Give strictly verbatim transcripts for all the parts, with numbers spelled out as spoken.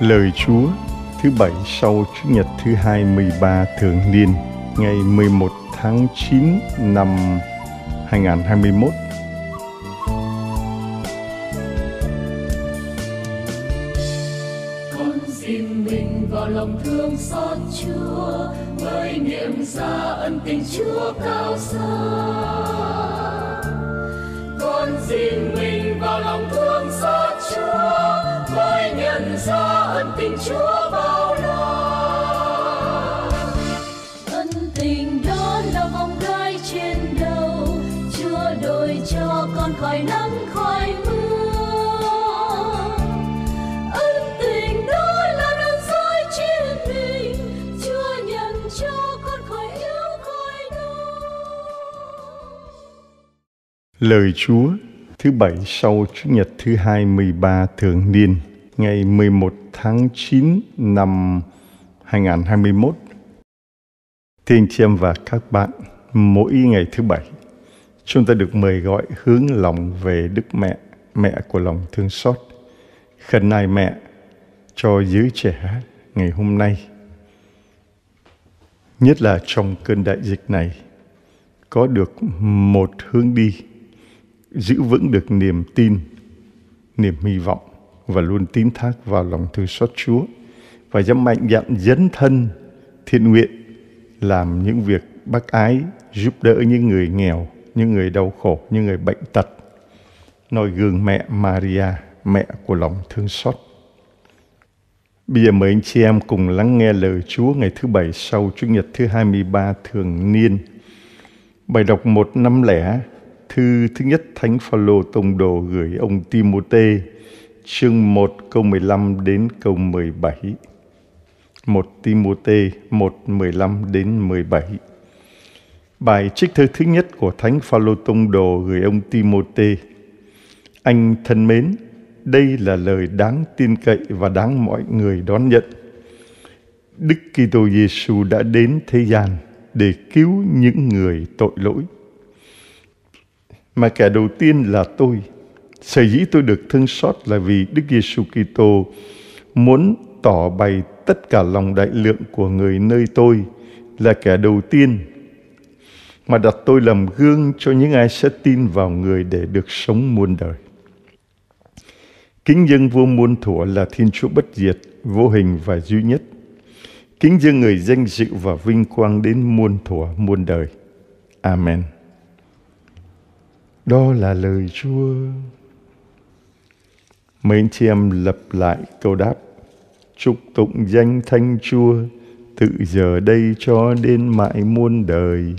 Lời Chúa thứ bảy sau Chủ nhật thứ hai mươi ba thường niên, ngày mười một tháng chín năm hai nghìn không trăm hai mươi mốt. Con xin mình vào lòng thương xót Chúa, với niềm ra ân tình Chúa cao xa. Con xin mình vào lòng thương xót Chúa, với nhận ra ân tình Chúa bao la. Ân tình đó là vòng gai trên đầu, Chúa đổi cho con khỏi nắng khỏi mưa. Ân tình đó là đấng rơi trên mình, Chúa nhận cho con khỏi yếu khỏi đau. Lời Chúa thứ bảy sau Chủ nhật thứ hai mươi ba thường niên, ngày mười một tháng chín năm hai nghìn không trăm hai mươi mốt. Thưa anh chị em và các bạn, mỗi ngày thứ bảy, chúng ta được mời gọi hướng lòng về Đức Mẹ, Mẹ của lòng thương xót, khấn nài Mẹ cho giới trẻ ngày hôm nay. Nhất là trong cơn đại dịch này, có được một hướng đi, giữ vững được niềm tin, niềm hy vọng và luôn tín thác vào lòng thương xót Chúa, và dám mạnh dạn dấn thân thiện nguyện làm những việc bác ái, giúp đỡ những người nghèo, những người đau khổ, những người bệnh tật, noi gương mẹ Maria, mẹ của lòng thương xót. Bây giờ mời anh chị em cùng lắng nghe lời Chúa ngày thứ bảy sau Chủ nhật thứ hai mươi ba thường niên. Bài đọc một trăm năm mươi, thư thứ nhất Thánh Phaolô tông đồ gửi ông Timôthê, chương một câu mười lăm đến câu mười bảy. một Timôthê một mười lăm đến mười bảy. Bài trích thơ thứ nhất của Thánh Phaolô tông đồ gửi ông Timôthê. Anh thân mến, đây là lời đáng tin cậy và đáng mọi người đón nhận. Đức Kitô Giêsu đã đến thế gian để cứu những người tội lỗi, mà kẻ đầu tiên là tôi. Sở dĩ tôi được thương xót là vì Đức Giêsu Kitô muốn tỏ bày tất cả lòng đại lượng của người nơi tôi là kẻ đầu tiên, mà đặt tôi làm gương cho những ai sẽ tin vào người để được sống muôn đời. Kính dâng vua muôn thuở là Thiên Chúa bất diệt, vô hình và duy nhất. Kính dâng người danh dự và vinh quang đến muôn thuở muôn đời. Amen. Đó là lời Chúa. Mấy anh chị em lặp lại câu đáp: chúc tụng danh Thánh Chúa, tự giờ đây cho đến mãi muôn đời.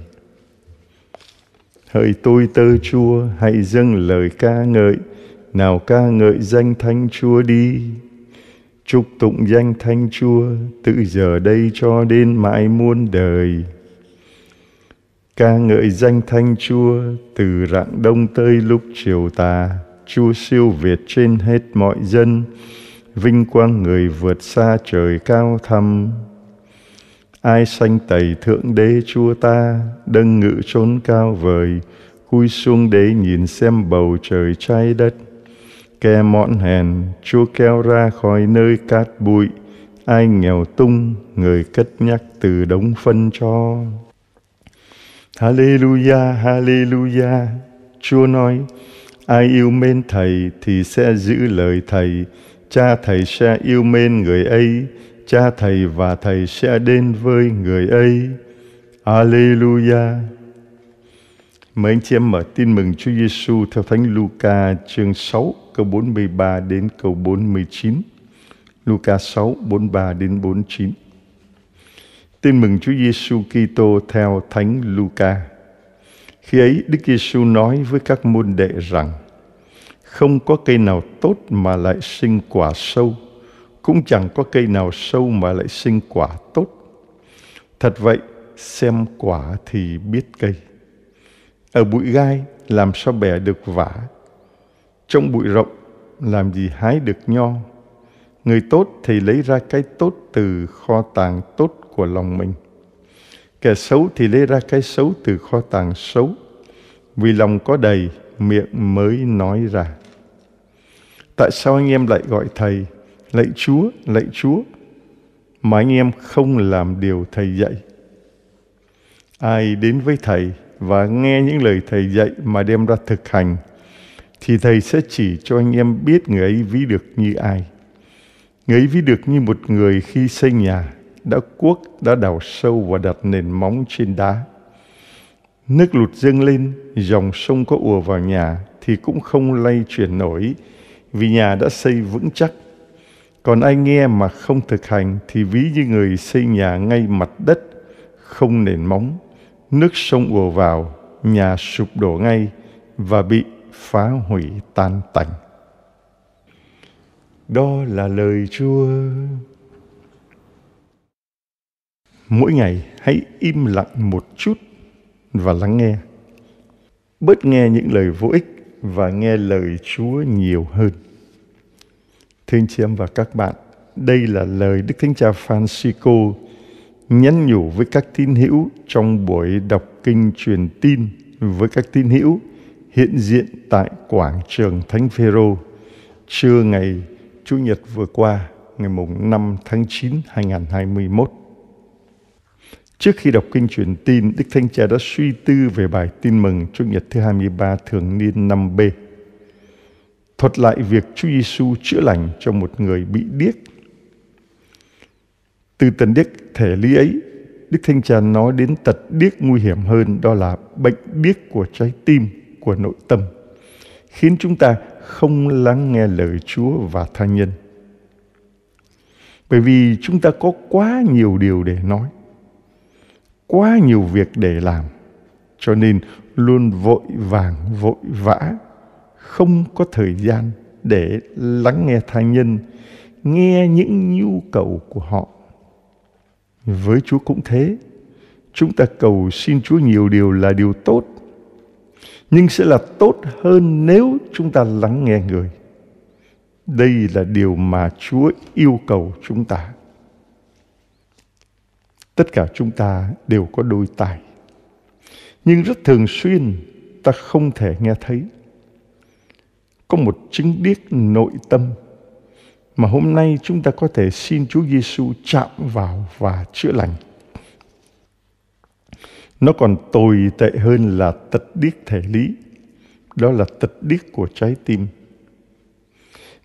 Hỡi tôi tớ Chúa, hãy dâng lời ca ngợi, nào ca ngợi danh Thánh Chúa đi. Chúc tụng danh Thánh Chúa, tự giờ đây cho đến mãi muôn đời. Ca ngợi danh Thánh Chúa, từ rạng đông tới lúc chiều tà. Chúa siêu việt trên hết mọi dân, vinh quang người vượt xa trời cao thăm. Ai sanh tẩy thượng đế Chúa ta, đâng ngự chốn cao vời. Khui xuống đế nhìn xem bầu trời trái đất. Kẻ mọn hèn, Chúa kéo ra khỏi nơi cát bụi. Ai nghèo tung, người cất nhắc từ đống phân cho. Hallelujah, Hallelujah. Chúa nói, ai yêu mến Thầy thì sẽ giữ lời Thầy. Cha Thầy sẽ yêu mến người ấy, Cha Thầy và Thầy sẽ đến với người ấy. Hallelujah. Mấy anh chị em mở tin mừng Chúa Giêsu theo Thánh Luca chương sáu câu bốn mươi ba đến câu bốn mươi chín. Luca sáu bốn mươi ba đến bốn mươi chín. Tin mừng Chúa Giêsu Kitô theo Thánh Luca. Khi ấy Đức Giêsu nói với các môn đệ rằng: không có cây nào tốt mà lại sinh quả sâu, cũng chẳng có cây nào sâu mà lại sinh quả tốt. Thật vậy, xem quả thì biết cây. Ở bụi gai làm sao bẻ được vả? Trong bụi rộng làm gì hái được nho? Người tốt thì lấy ra cái tốt từ kho tàng tốt của lòng mình. Kẻ xấu thì lấy ra cái xấu từ kho tàng xấu. Vì lòng có đầy, miệng mới nói ra. Tại sao anh em lại gọi Thầy, lạy Chúa, lạy Chúa, mà anh em không làm điều Thầy dạy. Ai đến với Thầy và nghe những lời Thầy dạy mà đem ra thực hành, thì Thầy sẽ chỉ cho anh em biết người ấy ví được như ai. Người ấy ví được như một người khi xây nhà, đã cuốc, đã đào sâu và đặt nền móng trên đá. Nước lụt dâng lên, dòng sông có ùa vào nhà thì cũng không lay chuyển nổi, vì nhà đã xây vững chắc. Còn ai nghe mà không thực hành thì ví như người xây nhà ngay mặt đất, không nền móng. Nước sông ùa vào, nhà sụp đổ ngay và bị phá hủy tan tành. Đó là lời Chúa. Mỗi ngày hãy im lặng một chút và lắng nghe. Bớt nghe những lời vô ích và nghe lời Chúa nhiều hơn. Thưa anh chị em và các bạn, đây là lời Đức Thánh Cha Phanxicô nhắn nhủ với các tín hữu trong buổi đọc kinh truyền tin với các tín hữu hiện diện tại quảng trường Thánh Phê-rô trưa ngày Chủ nhật vừa qua, ngày mùng năm tháng chín năm hai nghìn không trăm hai mươi mốt. Trước khi đọc kinh truyền tin, Đức Thánh Cha đã suy tư về bài tin mừng Chủ nhật thứ hai mươi ba thường niên năm B, thuật lại việc Chúa Giêsu chữa lành cho một người bị điếc. Từ tật điếc thể lý ấy, Đức Thánh Cha nói đến tật điếc nguy hiểm hơn, đó là bệnh điếc của trái tim, của nội tâm, khiến chúng ta không lắng nghe lời Chúa và tha nhân. Bởi vì chúng ta có quá nhiều điều để nói, quá nhiều việc để làm, cho nên luôn vội vàng, vội vã, không có thời gian để lắng nghe tha nhân, nghe những nhu cầu của họ. Với Chúa cũng thế, chúng ta cầu xin Chúa nhiều điều là điều tốt, nhưng sẽ là tốt hơn nếu chúng ta lắng nghe người. Đây là điều mà Chúa yêu cầu chúng ta. Tất cả chúng ta đều có đôi tai, nhưng rất thường xuyên ta không thể nghe thấy. Có một chứng điếc nội tâm mà hôm nay chúng ta có thể xin Chúa Giêsu chạm vào và chữa lành. Nó còn tồi tệ hơn là tật điếc thể lý, đó là tật điếc của trái tim.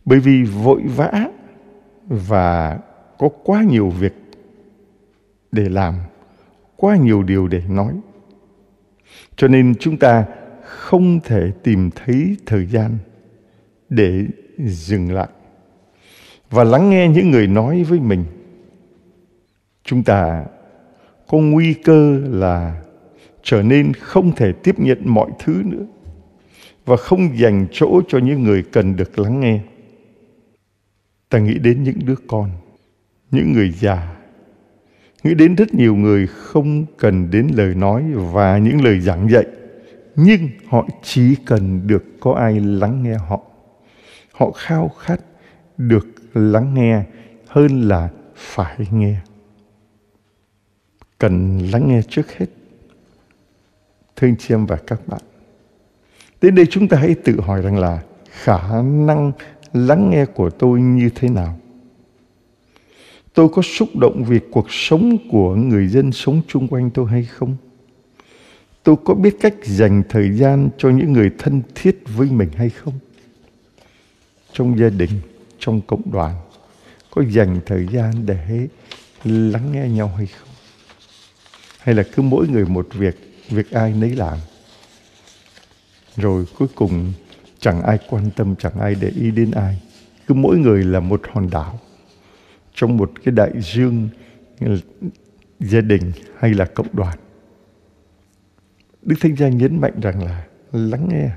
Bởi vì vội vã và có quá nhiều việc để làm, quá nhiều điều để nói, cho nên chúng ta không thể tìm thấy thời gian để dừng lại và lắng nghe những người nói với mình. Chúng ta có nguy cơ là trở nên không thể tiếp nhận mọi thứ nữa và không dành chỗ cho những người cần được lắng nghe. Ta nghĩ đến những đứa con, những người già, nghĩ đến rất nhiều người không cần đến lời nói và những lời giảng dạy, nhưng họ chỉ cần được có ai lắng nghe họ. Họ khao khát được lắng nghe hơn là phải nghe. Cần lắng nghe trước hết. Thưa anh chị em và các bạn, đến đây chúng ta hãy tự hỏi rằng là khả năng lắng nghe của tôi như thế nào? Tôi có xúc động vì cuộc sống của người dân sống chung quanh tôi hay không? Tôi có biết cách dành thời gian cho những người thân thiết với mình hay không? Trong gia đình, trong cộng đoàn, có dành thời gian để lắng nghe nhau hay không? Hay là cứ mỗi người một việc, việc ai nấy làm? Rồi cuối cùng chẳng ai quan tâm, chẳng ai để ý đến ai. Cứ mỗi người là một hòn đảo trong một cái đại dương gia đình hay là cộng đoàn. Đức Thánh Cha nhấn mạnh rằng là lắng nghe,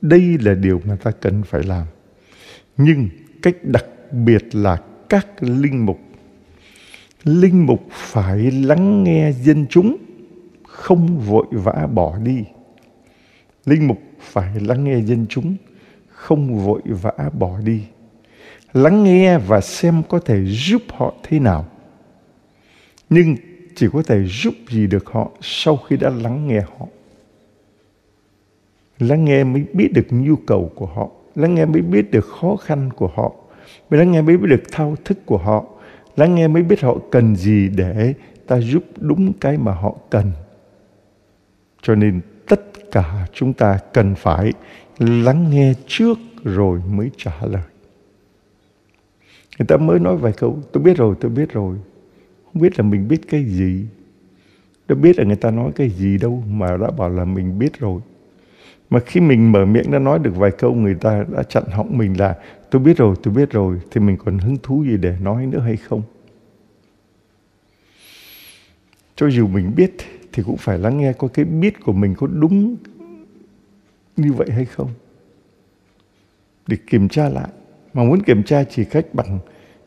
đây là điều mà ta cần phải làm. Nhưng cách đặc biệt là các linh mục. Linh mục phải lắng nghe dân chúng, không vội vã bỏ đi. Linh mục phải lắng nghe dân chúng, không vội vã bỏ đi. Lắng nghe và xem có thể giúp họ thế nào. Nhưng chỉ có thể giúp gì được họ sau khi đã lắng nghe họ. Lắng nghe mới biết được nhu cầu của họ, lắng nghe mới biết được khó khăn của họ, Mới lắng nghe mới biết được thao thức của họ, lắng nghe mới biết họ cần gì để ta giúp đúng cái mà họ cần. Cho nên tất cả chúng ta cần phải lắng nghe trước rồi mới trả lời. Người ta mới nói vài câu, tôi biết rồi, tôi biết rồi. Không biết là mình biết cái gì. Đâu biết là người ta nói cái gì đâu mà đã bảo là mình biết rồi. Mà khi mình mở miệng đã nói được vài câu, người ta đã chặn họng mình là tôi biết rồi, tôi biết rồi, thì mình còn hứng thú gì để nói nữa hay không? Cho dù mình biết thì cũng phải lắng nghe coi cái biết của mình có đúng như vậy hay không, để kiểm tra lại. Mà muốn kiểm tra chỉ cách bằng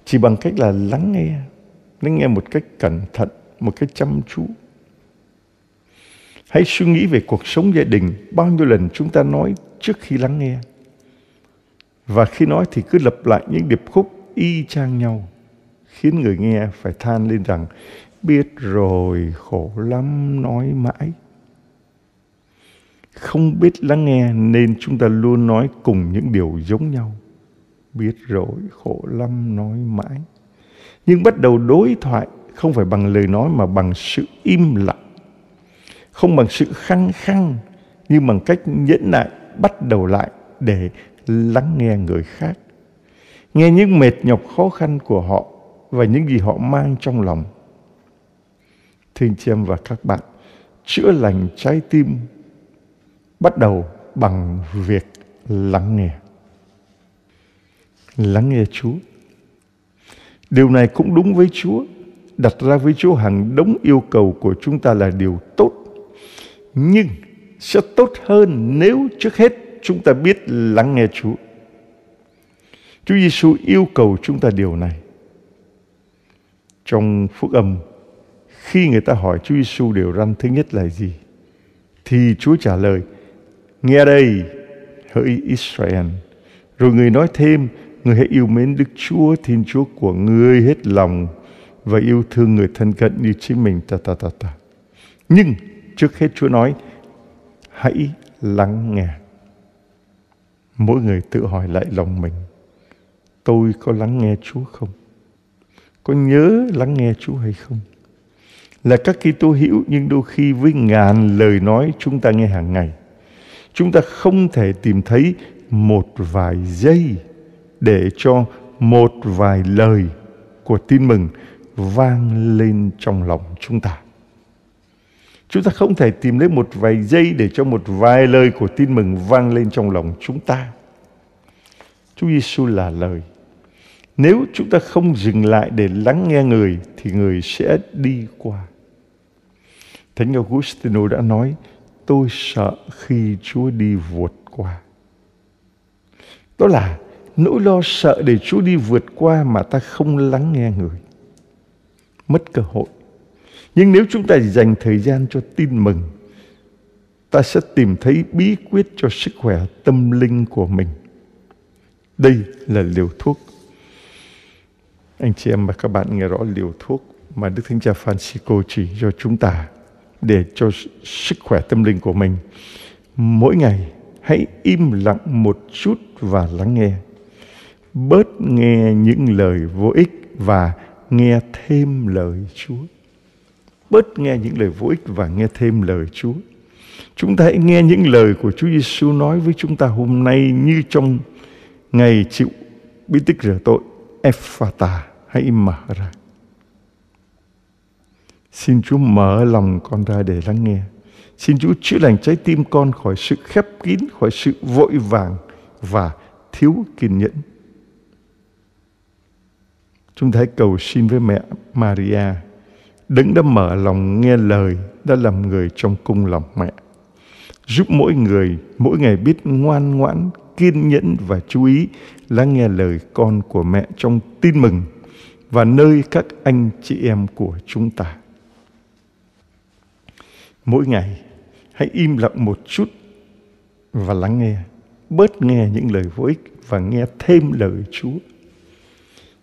chỉ bằng cách là lắng nghe, lắng nghe một cách cẩn thận, một cách chăm chú. Hãy suy nghĩ về cuộc sống gia đình, bao nhiêu lần chúng ta nói trước khi lắng nghe. Và khi nói thì cứ lặp lại những điệp khúc y chang nhau, khiến người nghe phải than lên rằng biết rồi, khổ lắm, nói mãi. Không biết lắng nghe nên chúng ta luôn nói cùng những điều giống nhau. Biết rồi, khổ lắm, nói mãi. Nhưng bắt đầu đối thoại không phải bằng lời nói mà bằng sự im lặng. Không bằng sự khăng khăng, nhưng bằng cách nhẫn nại, bắt đầu lại để lắng nghe người khác. Nghe những mệt nhọc khó khăn của họ và những gì họ mang trong lòng. Thưa chị em và các bạn, chữa lành trái tim bắt đầu bằng việc lắng nghe. Lắng nghe Chúa. Điều này cũng đúng với Chúa. Đặt ra với Chúa hàng đống yêu cầu của chúng ta là điều tốt. Nhưng sẽ tốt hơn nếu trước hết chúng ta biết lắng nghe Chúa. Chúa Giêsu yêu cầu chúng ta điều này. Trong Phúc Âm, khi người ta hỏi Chúa Giêsu điều răn thứ nhất là gì, thì Chúa trả lời: nghe đây, hỡi Israel. Rồi người nói thêm: người hãy yêu mến Đức Chúa Thiên Chúa của người hết lòng và yêu thương người thân cận như chính mình. Ta ta ta ta. Nhưng trước hết Chúa nói: hãy lắng nghe. Mỗi người tự hỏi lại lòng mình: tôi có lắng nghe Chúa không? Có nhớ lắng nghe Chúa hay không? Là các Kitô hữu, nhưng đôi khi với ngàn lời nói chúng ta nghe hàng ngày, chúng ta không thể tìm thấy một vài giây để cho một vài lời của tin mừng vang lên trong lòng chúng ta. Chúng ta không thể tìm lấy một vài giây để cho một vài lời của tin mừng vang lên trong lòng chúng ta. Chúa Giêsu là lời. Nếu chúng ta không dừng lại để lắng nghe người thì người sẽ đi qua. Thánh Augustino đã nói: tôi sợ khi Chúa đi vượt qua. Đó là nỗi lo sợ để Chúa đi vượt qua mà ta không lắng nghe người. Mất cơ hội. Nhưng nếu chúng ta dành thời gian cho tin mừng, ta sẽ tìm thấy bí quyết cho sức khỏe tâm linh của mình. Đây là liều thuốc. Anh chị em và các bạn nghe rõ liều thuốc mà Đức Thánh Cha Phanxicô chỉ cho chúng ta để cho sức khỏe tâm linh của mình. Mỗi ngày hãy im lặng một chút và lắng nghe. Bớt nghe những lời vô ích và nghe thêm lời Chúa. Bớt nghe những lời vô ích và nghe thêm lời Chúa. Chúng ta hãy nghe những lời của Chúa Giêsu nói với chúng ta hôm nay, như trong ngày chịu bí tích rửa tội, Epphata, hãy mở ra. Xin Chúa mở lòng con ra để lắng nghe. Xin Chúa chữa lành trái tim con khỏi sự khép kín, khỏi sự vội vàng và thiếu kiên nhẫn. Chúng ta hãy cầu xin với mẹ Maria, Đấng đã mở lòng nghe lời, đã làm người trong cung lòng mẹ, giúp mỗi người mỗi ngày biết ngoan ngoãn, kiên nhẫn và chú ý lắng nghe lời con của mẹ trong tin mừng và nơi các anh chị em của chúng ta. Mỗi ngày hãy im lặng một chút và lắng nghe. Bớt nghe những lời vô ích và nghe thêm lời Chúa.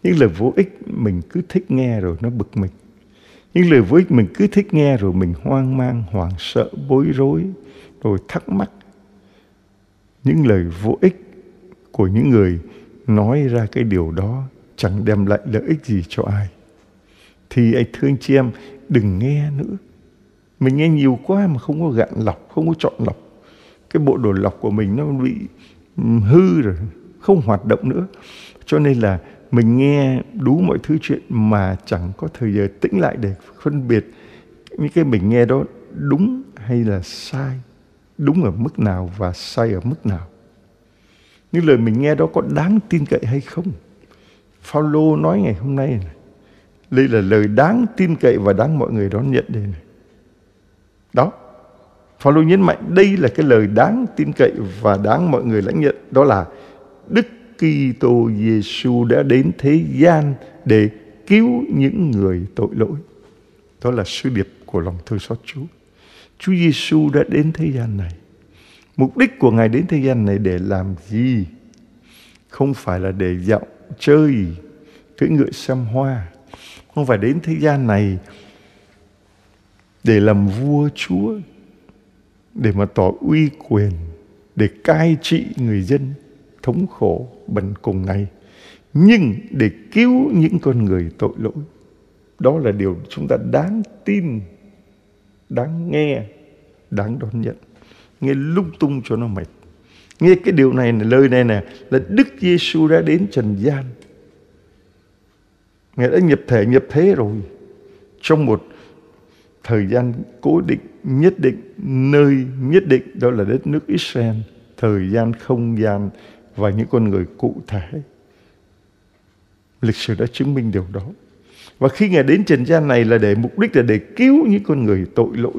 Những lời vô ích mình cứ thích nghe rồi nó bực mình. Những lời vô ích mình cứ thích nghe rồi mình hoang mang, hoảng sợ, bối rối, rồi thắc mắc. Những lời vô ích của những người nói ra cái điều đó chẳng đem lại lợi ích gì cho ai, thì anh thương chị em đừng nghe nữa. Mình nghe nhiều quá mà không có gạn lọc, không có chọn lọc. Cái bộ đồ lọc của mình nó bị hư rồi, không hoạt động nữa. Cho nên là mình nghe đủ mọi thứ chuyện mà chẳng có thời giờ tĩnh lại để phân biệt những cái mình nghe đó đúng hay là sai, đúng ở mức nào và sai ở mức nào. Những lời mình nghe đó có đáng tin cậy hay không? Phaolô nói ngày hôm nay này, đây là lời đáng tin cậy và đáng mọi người đón nhận đây này. Đó, Phaolô nhấn mạnh đây là cái lời đáng tin cậy và đáng mọi người lãnh nhận, đó là Đức Kitô Giêsu đã đến thế gian để cứu những người tội lỗi. Đó là sứ điệp của lòng thương xót Chúa. Chúa Giêsu đã đến thế gian này. Mục đích của Ngài đến thế gian này để làm gì? Không phải là để dạo chơi, cưỡi ngựa xem hoa. Không phải đến thế gian này để làm vua chúa, để mà tỏ uy quyền, để cai trị người dân thống khổ bần cùng này, nhưng để cứu những con người tội lỗi. Đó là điều chúng ta đáng tin, đáng nghe, đáng đón nhận. Nghe lung tung cho nó mệt. Nghe cái điều này, lời này nè, là Đức Giêsu đã đến trần gian. Ngài đã nhập thể, nhập thế rồi, trong một thời gian cố định, nhất định, nơi nhất định, đó là đất nước Israel. Thời gian, không gian và những con người cụ thể. Lịch sử đã chứng minh điều đó. Và khi Ngài đến trần gian này là để mục đích là để cứu những con người tội lỗi.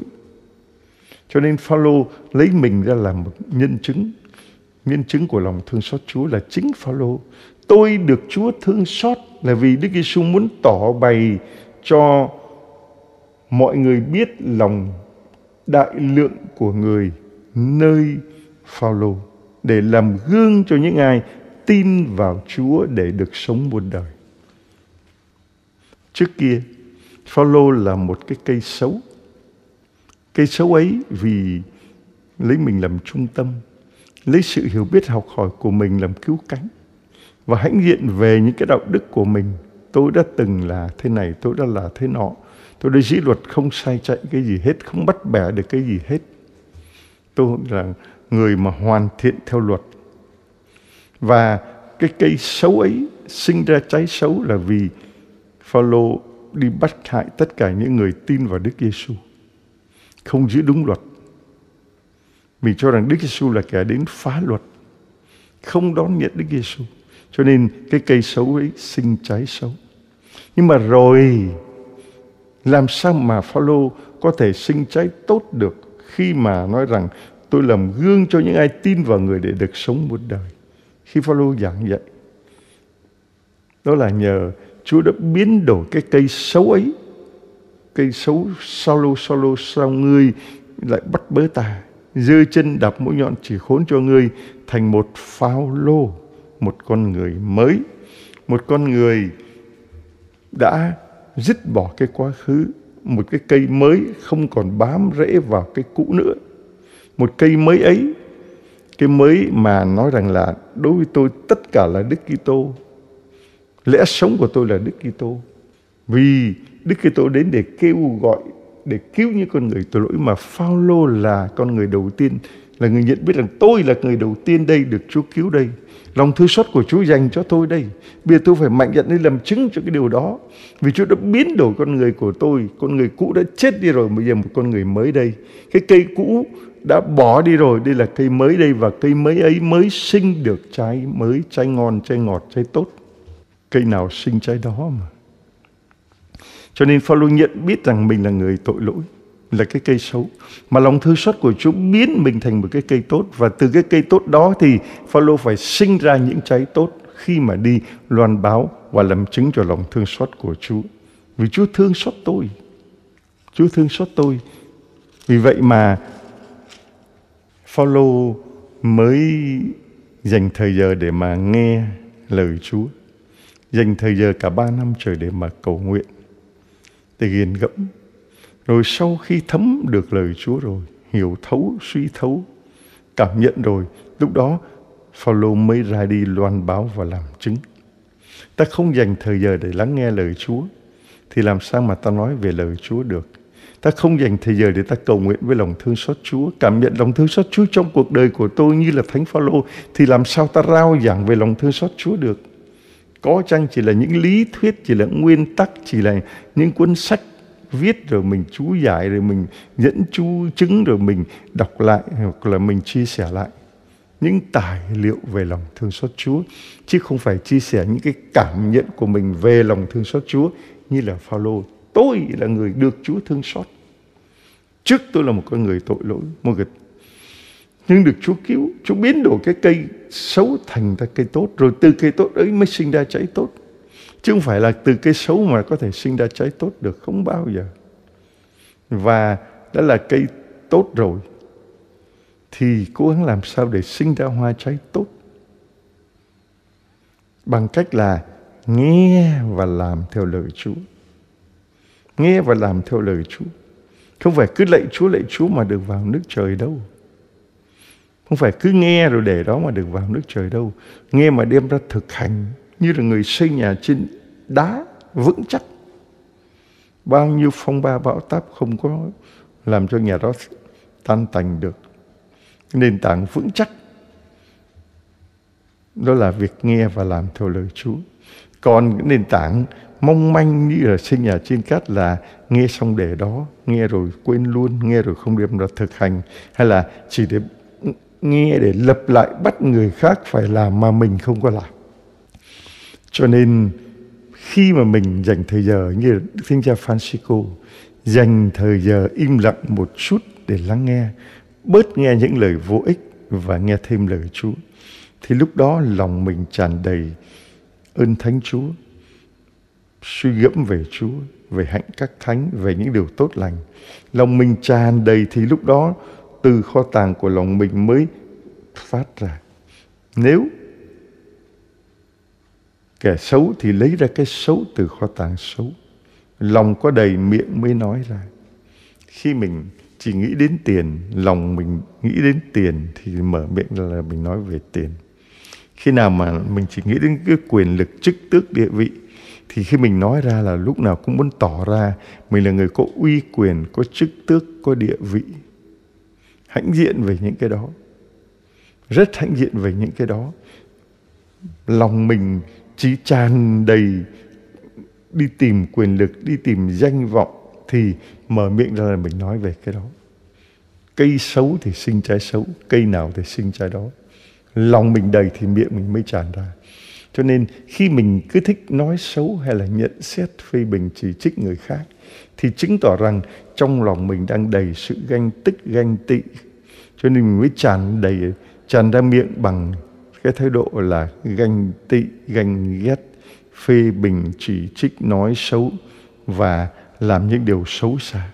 Cho nên Phaolô lấy mình ra làm một nhân chứng. Nhân chứng của lòng thương xót Chúa là chính Phaolô. Tôi được Chúa thương xót là vì Đức Giêsu muốn tỏ bày cho mọi người biết lòng đại lượng của người nơi Phaolô, để làm gương cho những ai tin vào Chúa để được sống muôn đời. Trước kia, Phaolô là một cái cây xấu. Cây xấu ấy vì lấy mình làm trung tâm, lấy sự hiểu biết học hỏi của mình làm cứu cánh, và hãnh diện về những cái đạo đức của mình. Tôi đã từng là thế này, tôi đã là thế nọ, tôi đã dĩ luật không sai chạy cái gì hết, không bắt bẻ được cái gì hết. Tôi là người mà hoàn thiện theo luật. Và cái cây xấu ấy sinh ra trái xấu là vì Phaolô đi bắt hại tất cả những người tin vào Đức Giêsu, không giữ đúng luật. Mình cho rằng Đức Giêsu là kẻ đến phá luật, không đón nhận Đức Giêsu, cho nên cái cây xấu ấy sinh trái xấu. Nhưng mà rồi làm sao mà Phaolô có thể sinh trái tốt được khi mà nói rằng tôi làm gương cho những ai tin vào người để được sống một đời? Khi Phaolô giảng dạy, đó là nhờ Chúa đã biến đổi cái cây xấu ấy. Cây xấu sao lô sao lô sao ngươi lại bắt bớ ta, giơ chân đạp mũi nhọn chỉ khốn cho ngươi, thành một Phaolô, một con người mới, một con người đã dứt bỏ cái quá khứ, một cái cây mới không còn bám rễ vào cái cũ nữa. Một cây mới ấy, cái mới mà nói rằng là đối với tôi tất cả là Đức Kitô, lẽ sống của tôi là Đức Kitô, vì Đức Kitô đến để kêu gọi, để cứu những con người tội lỗi. Mà Phaolô là con người đầu tiên, là người nhận biết rằng tôi là người đầu tiên đây, được Chúa cứu đây, lòng thương xót của Chúa dành cho tôi đây. Bây giờ tôi phải mạnh dạn đi làm chứng cho cái điều đó, vì Chúa đã biến đổi con người của tôi. Con người cũ đã chết đi rồi, bây giờ một con người mới đây. Cái cây cũ đã bỏ đi rồi, đây là cây mới đây, và cây mới ấy mới sinh được trái mới, trái ngon, trái ngọt, trái tốt. Cây nào sinh trái đó mà. Cho nên Phaolô nhận biết rằng mình là người tội lỗi, là cái cây xấu, mà lòng thương xót của Chúa biến mình thành một cái cây tốt. Và từ cái cây tốt đó thì Phaolô phải sinh ra những trái tốt khi mà đi loan báo và làm chứng cho lòng thương xót của Chúa. Vì Chúa thương xót tôi, Chúa thương xót tôi. Vì vậy mà Phaolô mới dành thời giờ để mà nghe lời Chúa, dành thời giờ cả ba năm trời để mà cầu nguyện, để nghiền ngẫm. Rồi sau khi thấm được lời Chúa rồi, hiểu thấu, suy thấu, cảm nhận rồi, lúc đó Phaolô mới ra đi loan báo và làm chứng. Ta không dành thời giờ để lắng nghe lời Chúa thì làm sao mà ta nói về lời Chúa được. Ta không dành thời giờ để ta cầu nguyện với lòng thương xót Chúa, cảm nhận lòng thương xót Chúa trong cuộc đời của tôi như là Thánh Phaolô, thì làm sao ta rao giảng về lòng thương xót Chúa được. Có chăng chỉ là những lý thuyết, chỉ là nguyên tắc, chỉ là những cuốn sách viết rồi mình chú giải, rồi mình nhẫn chú chứng, rồi mình đọc lại, hoặc là mình chia sẻ lại những tài liệu về lòng thương xót Chúa, chứ không phải chia sẻ những cái cảm nhận của mình về lòng thương xót Chúa như là Phaolô. Tôi là người được Chúa thương xót. Trước tôi là một con người tội lỗi, một người, nhưng được Chúa cứu, Chúa biến đổi cái cây xấu thành ra cây tốt, rồi từ cây tốt ấy mới sinh ra trái tốt. Chứ không phải là từ cây xấu mà có thể sinh ra trái tốt được, không bao giờ. Và đã là cây tốt rồi thì cố gắng làm sao để sinh ra hoa trái tốt, bằng cách là nghe và làm theo lời Chúa. Nghe và làm theo lời Chúa. Không phải cứ lạy Chúa lạy Chúa mà được vào nước trời đâu. Không phải cứ nghe rồi để đó mà được vào nước trời đâu. Nghe mà đem ra thực hành, như là người xây nhà trên đá vững chắc. Bao nhiêu phong ba bão táp không có làm cho nhà đó tan tành được. Nền tảng vững chắc đó là việc nghe và làm theo lời Chúa. Còn nền tảng mong manh như là xây nhà trên cát là nghe xong để đó, nghe rồi quên luôn, nghe rồi không đem ra thực hành, hay là chỉ để nghe để lập lại bắt người khác phải làm mà mình không có làm. Cho nên khi mà mình dành thời giờ như là Đức Thánh Cha Phanxicô, dành thời giờ im lặng một chút để lắng nghe, bớt nghe những lời vô ích và nghe thêm lời Chúa, thì lúc đó lòng mình tràn đầy ơn Thánh Chúa, suy gẫm về Chúa, về hạnh các thánh, về những điều tốt lành. Lòng mình tràn đầy thì lúc đó từ kho tàng của lòng mình mới phát ra. Nếu kẻ xấu thì lấy ra cái xấu từ kho tàng xấu. Lòng có đầy miệng mới nói ra. Khi mình chỉ nghĩ đến tiền, lòng mình nghĩ đến tiền thì mở miệng là mình nói về tiền. Khi nào mà mình chỉ nghĩ đến cái quyền lực, chức tước, địa vị, thì khi mình nói ra là lúc nào cũng muốn tỏ ra mình là người có uy quyền, có chức tước, có địa vị. Hãnh diện về những cái đó. Rất hãnh diện về những cái đó. Lòng mình chỉ tràn đầy đi tìm quyền lực, đi tìm danh vọng, thì mở miệng ra là mình nói về cái đó. Cây xấu thì sinh trái xấu, cây nào thì sinh trái đó. Lòng mình đầy thì miệng mình mới tràn ra. Cho nên khi mình cứ thích nói xấu hay là nhận xét, phê bình, chỉ trích người khác, thì chứng tỏ rằng trong lòng mình đang đầy sự ganh tích, ganh tị. Cho nên mình mới tràn đầy, tràn ra miệng bằng cái thái độ là ganh tị, ganh ghét, phê bình, chỉ trích, nói xấu và làm những điều xấu xa.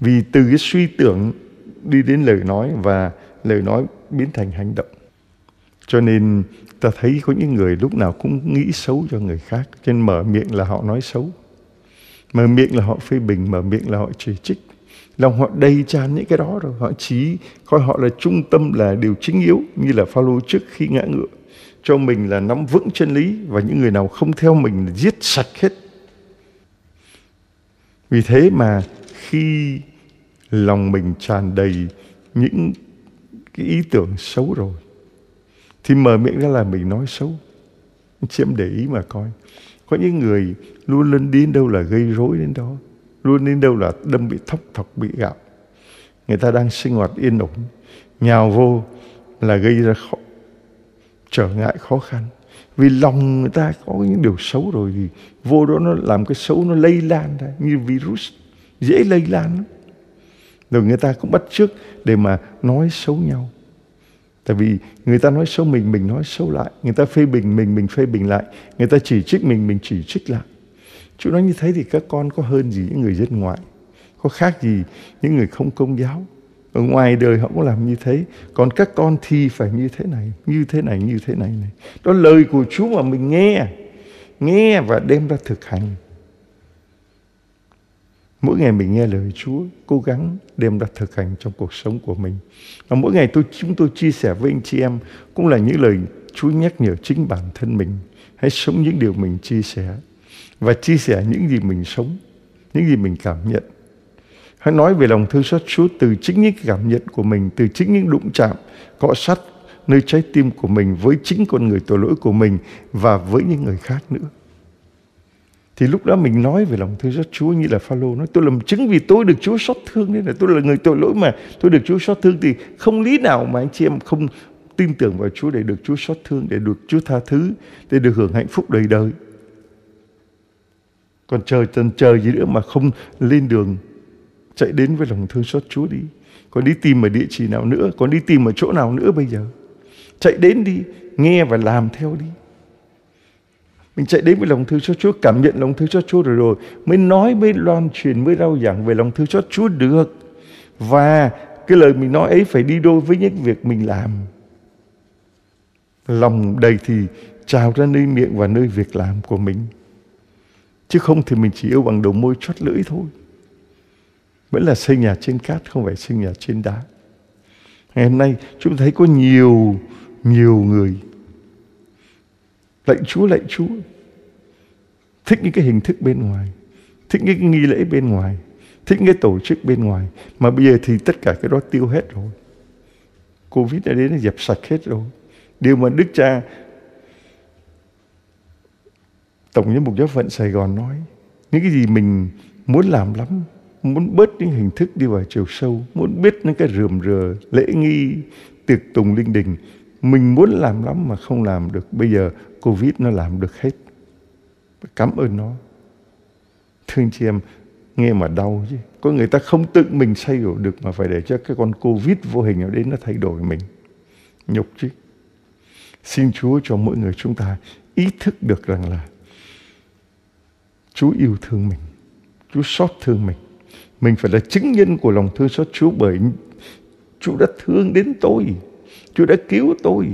Vì từ cái suy tưởng đi đến lời nói và lời nói biến thành hành động. Cho nên ta thấy có những người lúc nào cũng nghĩ xấu cho người khác. Cho nên mở miệng là họ nói xấu, mở miệng là họ phê bình, mở miệng là họ chỉ trích. Lòng họ đầy tràn những cái đó rồi. Họ chỉ coi họ là trung tâm, là điều chính yếu, như là Phaolô trước khi ngã ngựa. Cho mình là nắm vững chân lý, và những người nào không theo mình là giết sạch hết. Vì thế mà khi lòng mình tràn đầy những cái ý tưởng xấu rồi, thì mở miệng ra là mình nói xấu. Chiếm để ý mà coi. Có những người luôn lên đến đâu là gây rối đến đó, luôn đến đâu là đâm bị thóc, thọc bị gạo. Người ta đang sinh hoạt yên ổn, nhào vô là gây ra khó, trở ngại khó khăn. Vì lòng người ta có những điều xấu rồi, thì vô đó nó làm cái xấu nó lây lan ra, như virus, dễ lây lan lắm. Rồi người ta cũng bắt chước để mà nói xấu nhau. Tại vì người ta nói xấu mình, mình nói xấu lại. Người ta phê bình mình, mình phê bình lại. Người ta chỉ trích mình, mình chỉ trích lại. Chú nói như thế thì các con có hơn gì những người dân ngoại? Có khác gì những người không công giáo? Ở ngoài đời họ cũng làm như thế. Còn các con thì phải như thế này, như thế này, như thế này. này. Đó lời của Chúa mà mình nghe. Nghe và đem ra thực hành. Mỗi ngày mình nghe lời Chúa, cố gắng đem ra thực hành trong cuộc sống của mình. Và mỗi ngày tôi chúng tôi chia sẻ với anh chị em cũng là những lời Chúa nhắc nhở chính bản thân mình. Hãy sống những điều mình chia sẻ và chia sẻ những gì mình sống, những gì mình cảm nhận. Hãy nói về lòng thương xót Chúa từ chính những cảm nhận của mình, từ chính những đụng chạm, cọ sát nơi trái tim của mình với chính con người tội lỗi của mình và với những người khác nữa. Thì lúc đó mình nói về lòng thương xót Chúa như là Phaolô nói, tôi làm chứng vì tôi được Chúa xót thương, nên là tôi là người tội lỗi mà tôi được Chúa xót thương, thì không lý nào mà anh chị em không tin tưởng vào Chúa để được Chúa xót thương, để được Chúa tha thứ, để được hưởng hạnh phúc đời đời. Còn chờ tần chờ gì nữa mà không lên đường chạy đến với lòng thương xót Chúa đi. Còn đi tìm ở địa chỉ nào nữa, còn đi tìm ở chỗ nào nữa bây giờ. Chạy đến đi, nghe và làm theo đi. Mình chạy đến với lòng thương xót Chúa, cảm nhận lòng thương xót Chúa rồi rồi mới nói, mới loan truyền, mới rao giảng về lòng thương xót Chúa được. Và cái lời mình nói ấy phải đi đôi với những việc mình làm. Lòng đầy thì trào ra nơi miệng và nơi việc làm của mình. Chứ không thì mình chỉ yêu bằng đầu môi chót lưỡi thôi. Vẫn là xây nhà trên cát, không phải xây nhà trên đá. Ngày hôm nay chúng thấy có nhiều, nhiều người lạy Chúa, lạy Chúa, thích những cái hình thức bên ngoài, thích những cái nghi lễ bên ngoài, thích những cái tổ chức bên ngoài. Mà bây giờ thì tất cả cái đó tiêu hết rồi. Covid đã đến, dẹp sạch hết rồi. Điều mà Đức Cha Tổng giám mục giáo phận Sài Gòn nói, những cái gì mình muốn làm lắm, muốn bớt những hình thức đi vào chiều sâu, muốn biết những cái rườm rờ, lễ nghi, tiệc tùng linh đình, mình muốn làm lắm mà không làm được. Bây giờ Covid nó làm được hết. Cảm ơn nó. Thưa anh chị em, nghe mà đau chứ. Có người ta không tự mình thay đổi được mà phải để cho cái con Covid vô hình nào đến nó thay đổi mình. Nhục chứ. Xin Chúa cho mỗi người chúng ta ý thức được rằng là Chúa yêu thương mình, Chúa xót thương mình. Mình phải là chứng nhân của lòng thương xót Chúa, bởi Chúa đã thương đến tôi, Chúa đã cứu tôi,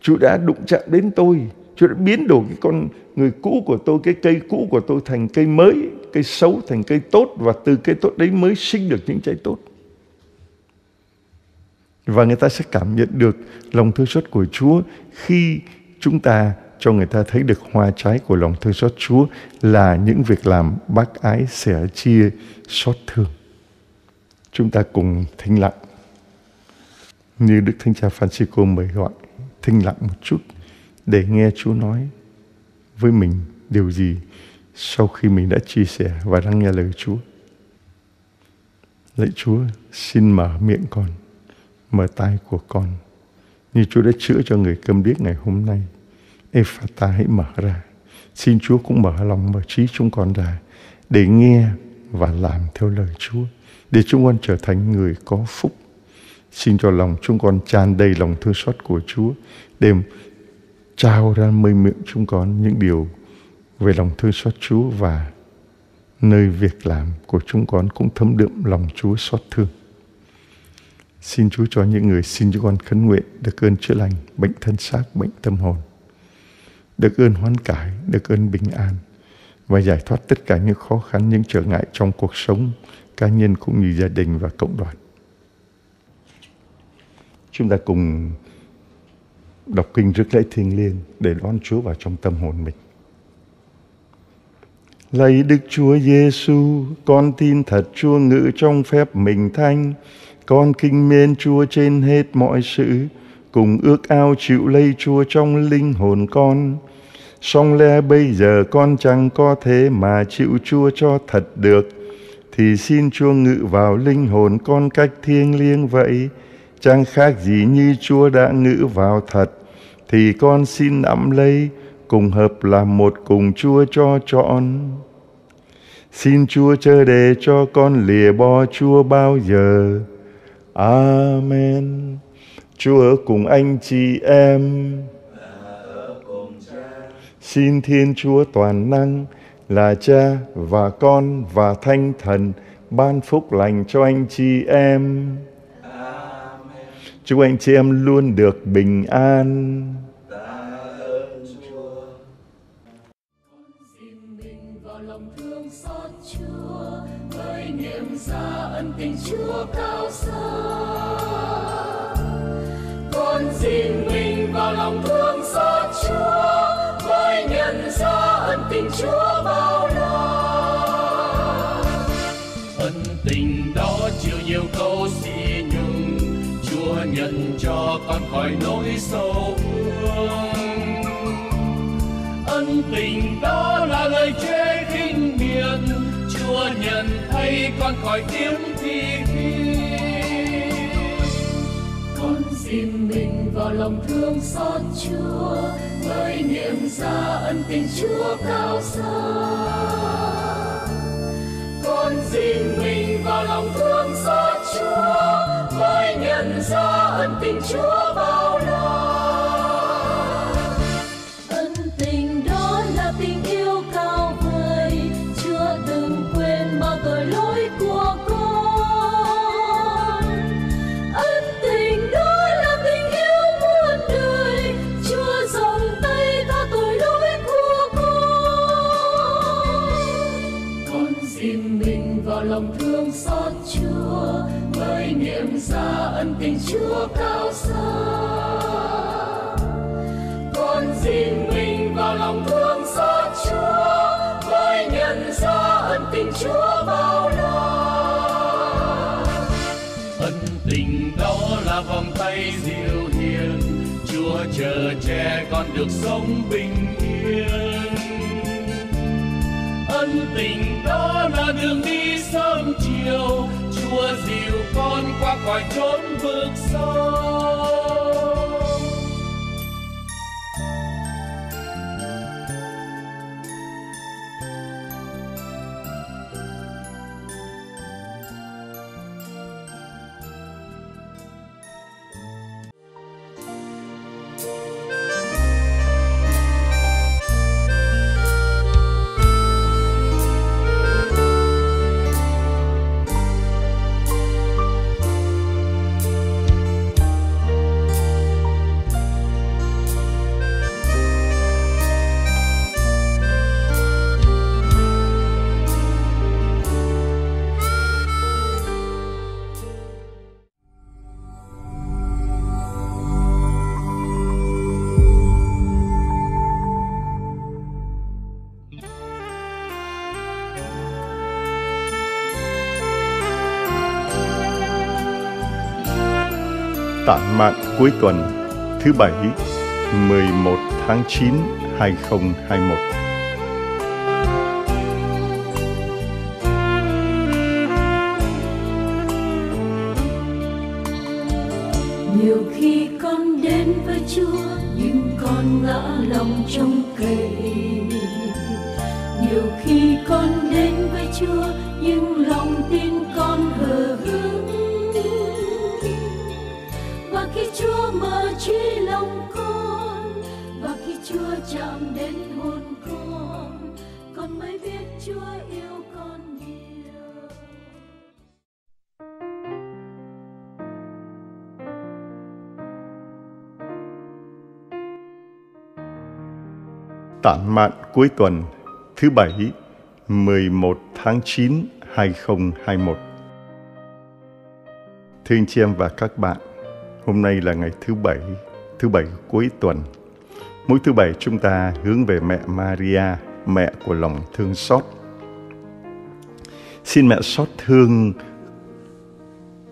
Chúa đã đụng chạm đến tôi, Chúa đã biến đổi cái con người cũ của tôi, cái cây cũ của tôi thành cây mới, cây xấu thành cây tốt, và từ cây tốt đấy mới sinh được những trái tốt. Và người ta sẽ cảm nhận được lòng thương xót của Chúa khi chúng ta cho người ta thấy được hoa trái của lòng thương xót Chúa là những việc làm bác ái, sẻ chia, xót thương. Chúng ta cùng thinh lặng, như Đức Thánh Cha Phanxicô mời gọi, thinh lặng một chút để nghe Chúa nói với mình điều gì sau khi mình đã chia sẻ và lắng nghe lời Chúa. Lạy Chúa, xin mở miệng con, mở tai của con, như Chúa đã chữa cho người câm điếc ngày hôm nay. Ê-pha-ta, hãy mở ra. Xin Chúa cũng mở lòng, mở trí chúng con ra để nghe và làm theo lời Chúa, để chúng con trở thành người có phúc. Xin cho lòng chúng con tràn đầy lòng thương xót của Chúa, để trao ra mây miệng chúng con những điều về lòng thương xót Chúa, và nơi việc làm của chúng con cũng thấm đượm lòng Chúa xót thương. Xin Chúa cho những người xin chúng con khấn nguyện được ơn chữa lành bệnh thân xác, bệnh tâm hồn, được ơn hoán cải, được ơn bình an và giải thoát tất cả những khó khăn, những trở ngại trong cuộc sống cá nhân cũng như gia đình và cộng đoàn. Chúng ta cùng đọc kinh rước lễ thiêng liêng để đón Chúa vào trong tâm hồn mình. Lạy Đức Chúa Giêsu, con tin thật Chúa ngự trong phép mình thánh, con kính mến Chúa trên hết mọi sự, cùng ước ao chịu lây Chúa trong linh hồn con. Song lẽ bây giờ con chẳng có thế mà chịu Chúa cho thật được, thì xin Chúa ngự vào linh hồn con cách thiêng liêng vậy, chẳng khác gì như Chúa đã ngự vào thật, thì con xin nắm lấy, cùng hợp làm một cùng Chúa cho trọn. Xin Chúa chớ để cho con lìa bỏ Chúa bao giờ. Amen. Chúa ở cùng anh chị em. Xin Thiên Chúa toàn năng là Cha và Con và Thánh Thần ban phúc lành cho anh chị em. Amen. Chúc anh chị em luôn được bình an. Con xin mình vào lòng thương xót Chúa, chiêm xa ân tình Chúa cao xa. Con dìm mình vào lòng thương xót Chúa, với nhận ra ân tình Chúa bao la. Ân tình đó chịu nhiều câu xỉ nhục, Chúa nhận cho con khỏi nỗi sầu thương. Ân tình đó là lời chê khinh miệt, Chúa nhận thấy con khỏi tiếng thi khi. Con dìm mình vào lòng thương xót Chúa, với niềm ra ân tình Chúa cao xa. Con dìm mình vào lòng thương xót Chúa, với nhận ra ân tình Chúa bao la. Lòng thương xót Chúa, với niềm ra ân tình Chúa cao xa. Con dìm mình vào lòng thương xót Chúa, với nhận ra ân tình Chúa bao la. Ân tình đó là vòng tay dịu hiền, Chúa chờ che con được sống bình yên. Ân tình đó là đường đi sớm chiều, Chúa dìu con qua khỏi chốn vực sâu. Tản mạn cuối tuần thứ bảy mười một tháng chín hai nghìn không trăm hai mươi mốt. Nhiều khi con đến với Chúa nhưng con ngã lòng trông cậy. Nhiều khi con đến với Chúa nhưng lòng tin con hờ hững. Khi Chúa mở trí lòng con và khi Chúa chạm đến hồn con, con mới biết Chúa yêu con nhiều. Tản mạn cuối tuần thứ bảy mười một tháng chín hai nghìn không trăm hai mươi mốt. Thưa anh chị em và các bạn, hôm nay là ngày thứ bảy, thứ bảy cuối tuần. Mỗi thứ bảy chúng ta hướng về mẹ Maria, mẹ của lòng thương xót. Xin mẹ xót thương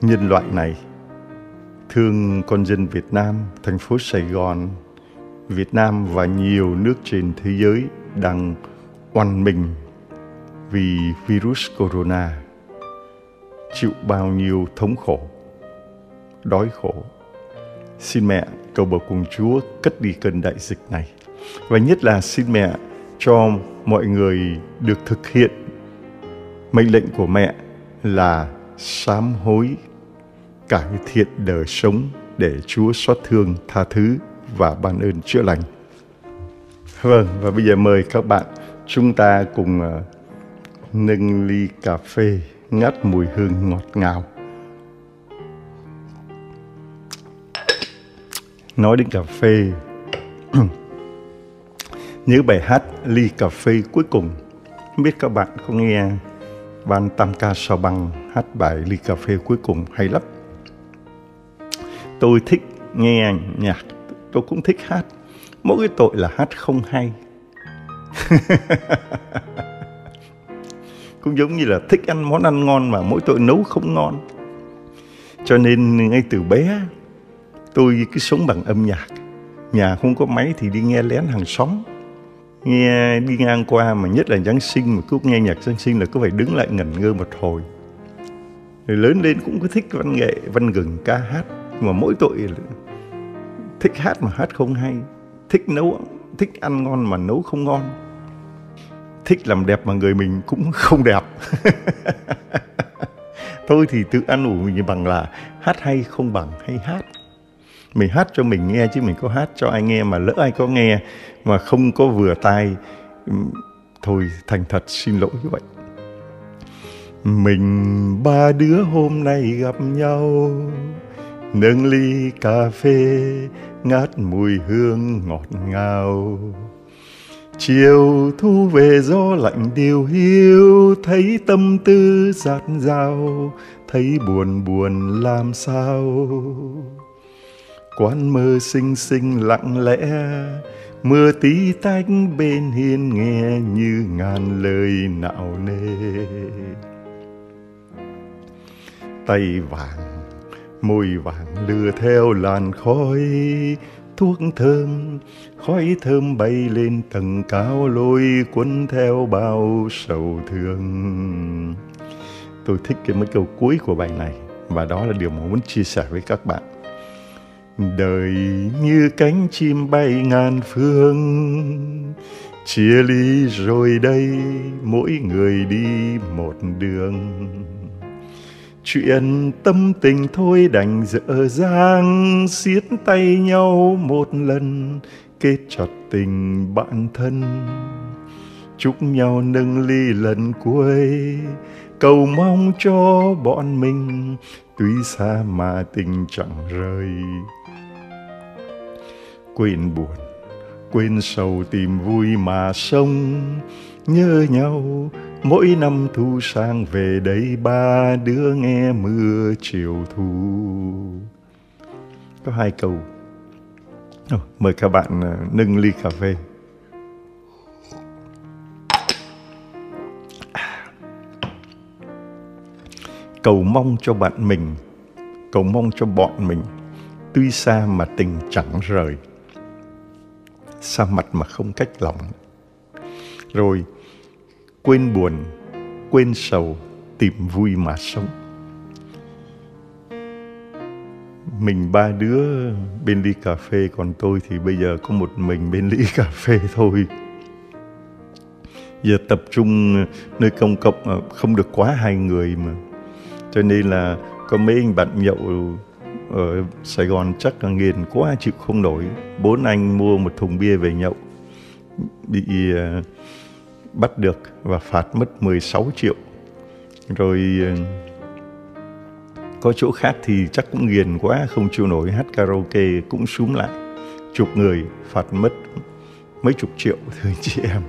nhân loại này, thương con dân Việt Nam, thành phố Sài Gòn, Việt Nam và nhiều nước trên thế giới đang oằn mình vì virus corona, chịu bao nhiêu thống khổ, đói khổ. Xin mẹ cầu bầu cùng Chúa cất đi cơn đại dịch này. Và nhất là xin mẹ cho mọi người được thực hiện mệnh lệnh của mẹ là sám hối, cải thiện đời sống để Chúa xót thương, tha thứ và ban ơn chữa lành. Vâng, và bây giờ mời các bạn chúng ta cùng uh, nâng ly cà phê ngát mùi hương ngọt ngào. Nói đến cà phê, nhớ bài hát Ly Cà Phê Cuối Cùng. Không biết các bạn có nghe Van tam ca sao băng hát bài ly cà phê cuối cùng hay lắm. Tôi thích nghe nhạc, tôi cũng thích hát. Mỗi cái tội là hát không hay. Cũng giống như là thích ăn món ăn ngon mà mỗi tội nấu không ngon. Cho nên ngay từ bé tôi cứ sống bằng âm nhạc. Nhà không có máy thì đi nghe lén hàng xóm, nghe đi ngang qua, mà nhất là Giáng sinh, mà cứ nghe nhạc Giáng sinh là cứ phải đứng lại ngẩn ngơ một hồi. Rồi lớn lên cũng cứ thích văn nghệ, văn gừng, ca hát, mà mỗi tội thích hát mà hát không hay, thích nấu, thích ăn ngon mà nấu không ngon, thích làm đẹp mà người mình cũng không đẹp. Thôi thì tự ăn ủi mình bằng là hát hay không bằng hay hát. Mình hát cho mình nghe chứ mình có hát cho ai nghe, mà lỡ ai có nghe mà không có vừa tai, thôi thành thật xin lỗi như vậy. Mình ba đứa hôm nay gặp nhau, nâng ly cà phê ngát mùi hương ngọt ngào. Chiều thu về gió lạnh điều hiu, thấy tâm tư dạt dào, thấy buồn buồn làm sao. Quán mơ xinh xinh lặng lẽ, mưa tí tách bên hiên nghe như ngàn lời nạo nề. Tay vàng, môi vàng lừa theo làn khói thuốc thơm, khói thơm bay lên tầng cao lôi cuốn theo bao sầu thương. Tôi thích cái mấy câu cuối của bài này, và đó là điều mà muốn chia sẻ với các bạn. Đời như cánh chim bay ngàn phương, chia ly rồi đây mỗi người đi một đường. Chuyện tâm tình thôi đành dở dang, siết tay nhau một lần, kết chặt tình bạn thân. Chúc nhau nâng ly lần cuối, cầu mong cho bọn mình, tuy xa mà tình chẳng rời. Quên buồn, quên sầu tìm vui mà sống, nhớ nhau mỗi năm thu sang về đây ba đứa nghe mưa chiều thu. Có hai câu. Mời các bạn nâng ly cà phê. Cầu mong cho bạn mình, cầu mong cho bọn mình, tuy xa mà tình chẳng rời. Xa mặt mà không cách lòng. Rồi quên buồn, quên sầu, tìm vui mà sống. Mình ba đứa bên ly cà phê, còn tôi thì bây giờ có một mình bên ly cà phê thôi. Giờ tập trung nơi công cộng không được quá hai người mà. Cho nên là có mấy anh bạn nhậu ở Sài Gòn chắc là nghiền quá chịu không nổi. Bốn anh mua một thùng bia về nhậu, bị uh, bắt được và phạt mất mười sáu triệu. Rồi uh, có chỗ khác thì chắc cũng nghiền quá không chịu nổi, hát karaoke cũng xúm lại. Chục người phạt mất mấy chục triệu, thưa chị em.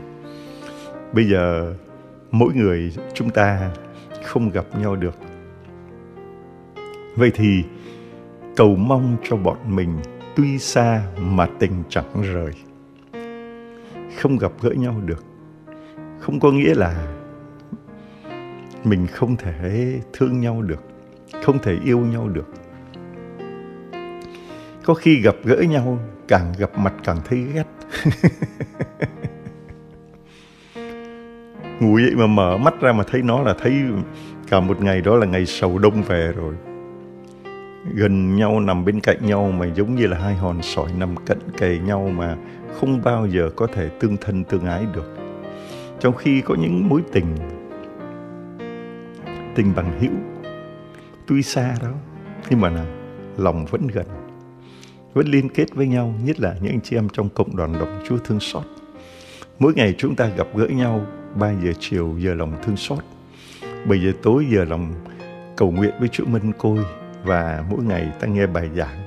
Bây giờ mỗi người chúng ta không gặp nhau được. Vậy thì cầu mong cho bọn mình, tuy xa mà tình chẳng rời. Không gặp gỡ nhau được không có nghĩa là mình không thể thương nhau được, không thể yêu nhau được. Có khi gặp gỡ nhau, càng gặp mặt càng thấy ghét. Ngủ dậy mà mở mắt ra mà thấy nó là thấy cả một ngày đó là ngày sầu đông về rồi. Gần nhau, nằm bên cạnh nhau mà giống như là hai hòn sỏi nằm cận kề nhau mà không bao giờ có thể tương thân tương ái được. Trong khi có những mối tình, tình bằng hữu, tuy xa đó nhưng mà là lòng vẫn gần, vẫn liên kết với nhau, nhất là những anh chị em trong cộng đoàn Lòng Chúa Thương Xót. Mỗi ngày chúng ta gặp gỡ nhau ba giờ chiều giờ lòng thương xót, bảy giờ tối giờ lòng cầu nguyện với Chúa Mân Côi. Và mỗi ngày ta nghe bài giảng,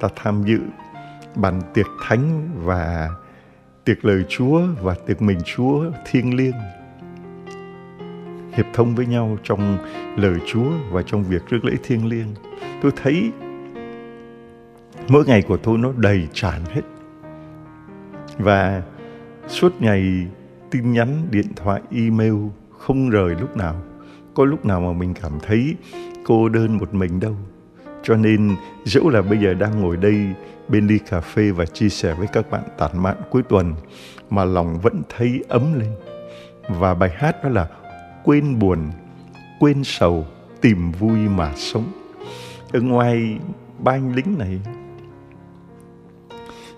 ta tham dự bàn tiệc thánh và tiệc lời Chúa và tiệc mình Chúa thiêng liêng. hiệp thông với nhau trong lời Chúa và trong việc rước lễ thiêng liêng. Tôi thấy mỗi ngày của tôi nó đầy tràn hết. Và suốt ngày tin nhắn, điện thoại, email không rời lúc nào. Có lúc nào mà mình cảm thấy cô đơn một mình đâu. Cho nên dẫu là bây giờ đang ngồi đây bên ly cà phê và chia sẻ với các bạn tản mạn cuối tuần mà lòng vẫn thấy ấm lên. Và bài hát đó là quên buồn, quên sầu, tìm vui mà sống. Ở ngoài ba anh lính này,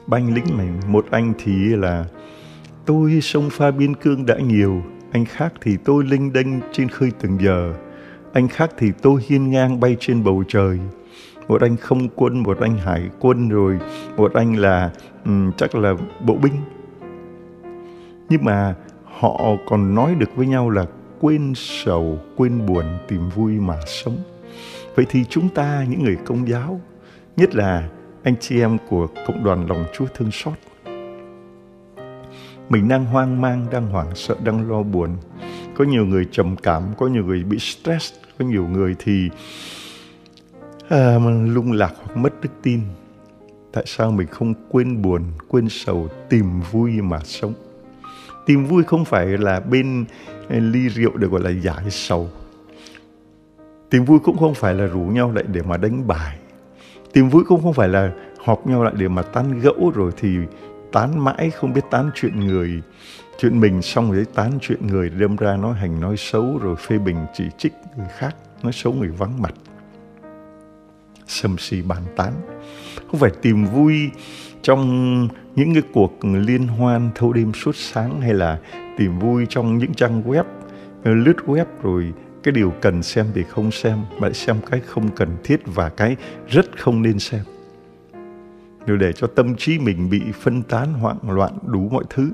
ba anh lính này, một anh thì là tôi sông pha biên cương đã nhiều, anh khác thì tôi lênh đênh trên khơi từng giờ, anh khác thì tôi hiên ngang bay trên bầu trời. Một anh không quân, một anh hải quân, rồi một anh là um, chắc là bộ binh. Nhưng mà họ còn nói được với nhau là quên sầu, quên buồn, tìm vui mà sống. Vậy thì chúng ta, những người Công giáo, nhất là anh chị em của Cộng đoàn Lòng Chúa Thương Xót, mình đang hoang mang, đang hoảng sợ, đang lo buồn. Có nhiều người trầm cảm, có nhiều người bị stress, có nhiều người thì à, lung lạc hoặc mất đức tin. Tại sao mình không quên buồn, quên sầu, tìm vui mà sống? Tìm vui không phải là bên ly rượu để gọi là giải sầu. Tìm vui cũng không phải là rủ nhau lại để mà đánh bài. Tìm vui cũng không phải là họp nhau lại để mà tán gẫu rồi thì tán mãi không biết tán chuyện người, chuyện mình xong rồi tán chuyện người, đâm ra nói hành nói xấu rồi phê bình chỉ trích người khác, nói xấu người vắng mặt, sầm xì bàn tán. Không phải tìm vui trong những cái cuộc liên hoan thâu đêm suốt sáng, hay là tìm vui trong những trang web, lướt web rồi cái điều cần xem thì không xem, mà lại xem cái không cần thiết và cái rất không nên xem. Điều để cho tâm trí mình bị phân tán, hoảng loạn đủ mọi thứ.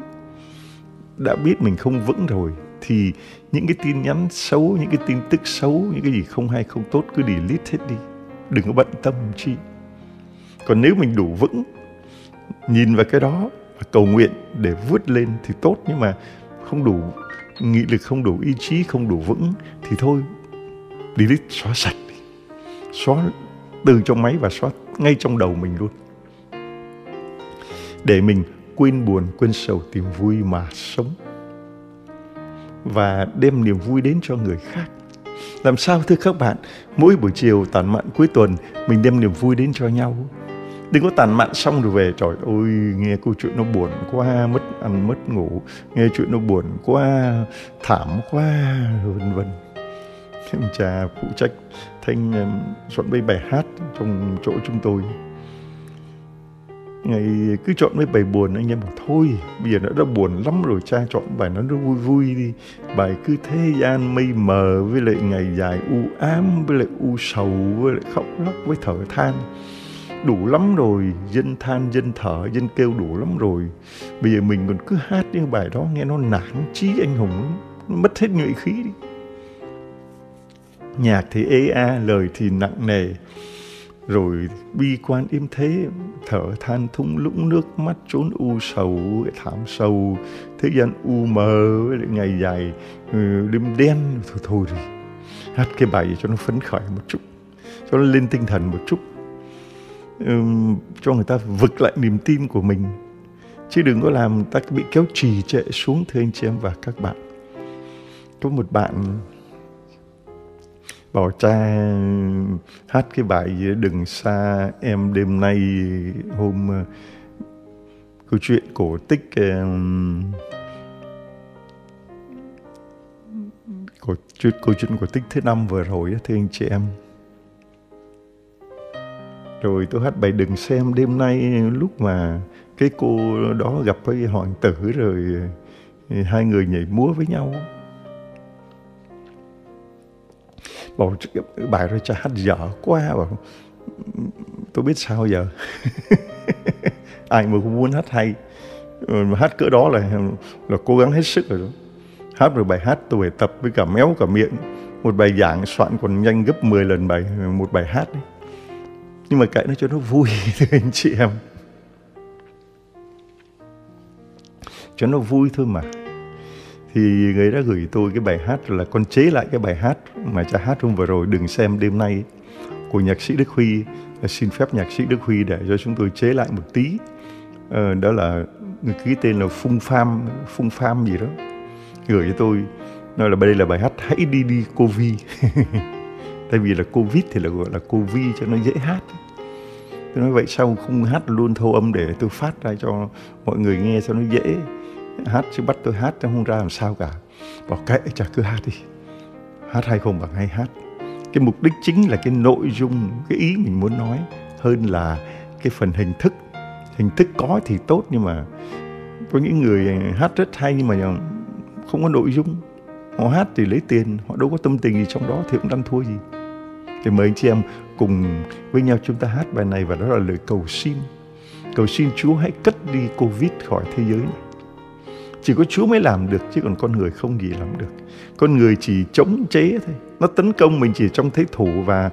Đã biết mình không vững rồi thì những cái tin nhắn xấu, những cái tin tức xấu, những cái gì không hay không tốt cứ delete hết đi, đừng có bận tâm chi. Còn nếu mình đủ vững, nhìn vào cái đó và cầu nguyện để vượt lên thì tốt. Nhưng mà không đủ nghị lực, không đủ ý chí, không đủ vững thì thôi, delete, xóa sạch đi. Xóa từ trong máy và xóa ngay trong đầu mình luôn, để mình quên buồn, quên sầu, tìm vui mà sống, và đem niềm vui đến cho người khác. Làm sao thưa các bạn, mỗi buổi chiều tản mạn cuối tuần mình đem niềm vui đến cho nhau. Đừng có tản mạn xong rồi về, trời ơi nghe câu chuyện nó buồn quá, mất ăn mất ngủ, nghe chuyện nó buồn quá, thảm quá, vân vân. Ông cha phụ trách thanh soạn mấy bài hát trong chỗ chúng tôi, ngày cứ chọn mấy bài buồn. Anh em bảo thôi bây giờ nó đã buồn lắm rồi, cha chọn bài nó vui vui đi. Bài cứ thế gian mây mờ với lại ngày dài u ám, với lại u sầu, với lại khóc lóc, với thở than, đủ lắm rồi. Dân than, dân thở, dân kêu đủ lắm rồi. Bây giờ mình còn cứ hát những bài đó nghe nó nản chí anh hùng lắm, nó mất hết nhuệ khí đi. Nhạc thì ê a, lời thì nặng nề, rồi bi quan im thế, thở than thung lũng, nước mắt trốn u sầu, thảm sầu, thế gian u mờ, với lại ngày dài đêm đen. Thôi thôi đi, hát cái bài cho nó phấn khởi một chút, cho nó lên tinh thần một chút, cho người ta vực lại niềm tin của mình, chứ đừng có làm người ta bị kéo trì trệ xuống. Thưa anh chị em và các bạn, có một bạn bảo cha hát cái bài đừng xa em đêm nay, hôm câu chuyện cổ tích cổ, câu chuyện cổ tích thứ năm vừa rồi thưa anh chị em. Rồi tôi hát bài đừng xem đêm nay, lúc mà cái cô đó gặp với hoàng tử rồi hai người nhảy múa với nhau. Bảo bài đó cha hát dở quá, bảo tôi biết sao giờ. Ai mà cũng muốn hát hay, mà hát cỡ đó là là cố gắng hết sức rồi đó. Hát rồi bài hát tôi phải tập với cả méo cả miệng. Một bài giảng soạn còn nhanh gấp mười lần bài một bài hát đấy. Nhưng mà cái nó cho nó vui thưa anh chị em, cho nó vui thôi mà. thì người đã gửi tôi cái bài hát là con chế lại cái bài hát mà cha hát hôm vừa rồi, Đừng Xem Đêm Nay, của nhạc sĩ Đức Huy. Xin phép nhạc sĩ Đức Huy để cho chúng tôi chế lại một tí. À, đó là người ký tên là Phung Pham, Phung Pham gì đó, gửi cho tôi, nói là đây là bài hát Hãy Đi Đi Cô Vi. Tại vì là Covid thì là gọi là cô Vi cho nó dễ hát. Tôi nói vậy sao không hát luôn thâu âm để tôi phát ra cho mọi người nghe cho nó dễ hát, chứ bắt tôi hát nó không ra làm sao cả. Bảo kệ, chả cứ hát đi, hát hay không bằng hay hát. Cái mục đích chính là cái nội dung, cái ý mình muốn nói hơn là cái phần hình thức. Hình thức có thì tốt, nhưng mà có những người hát rất hay nhưng mà không có nội dung. Họ hát thì lấy tiền, họ đâu có tâm tình gì trong đó thì cũng ăn thua gì. Thì mời anh chị em cùng với nhau chúng ta hát bài này, và đó là lời cầu xin. Cầu xin Chúa hãy cất đi Covid khỏi thế giới này. Chỉ có Chúa mới làm được, chứ còn con người không gì làm được. Con người chỉ chống chế thôi. Nó tấn công mình chỉ trong thế thủ và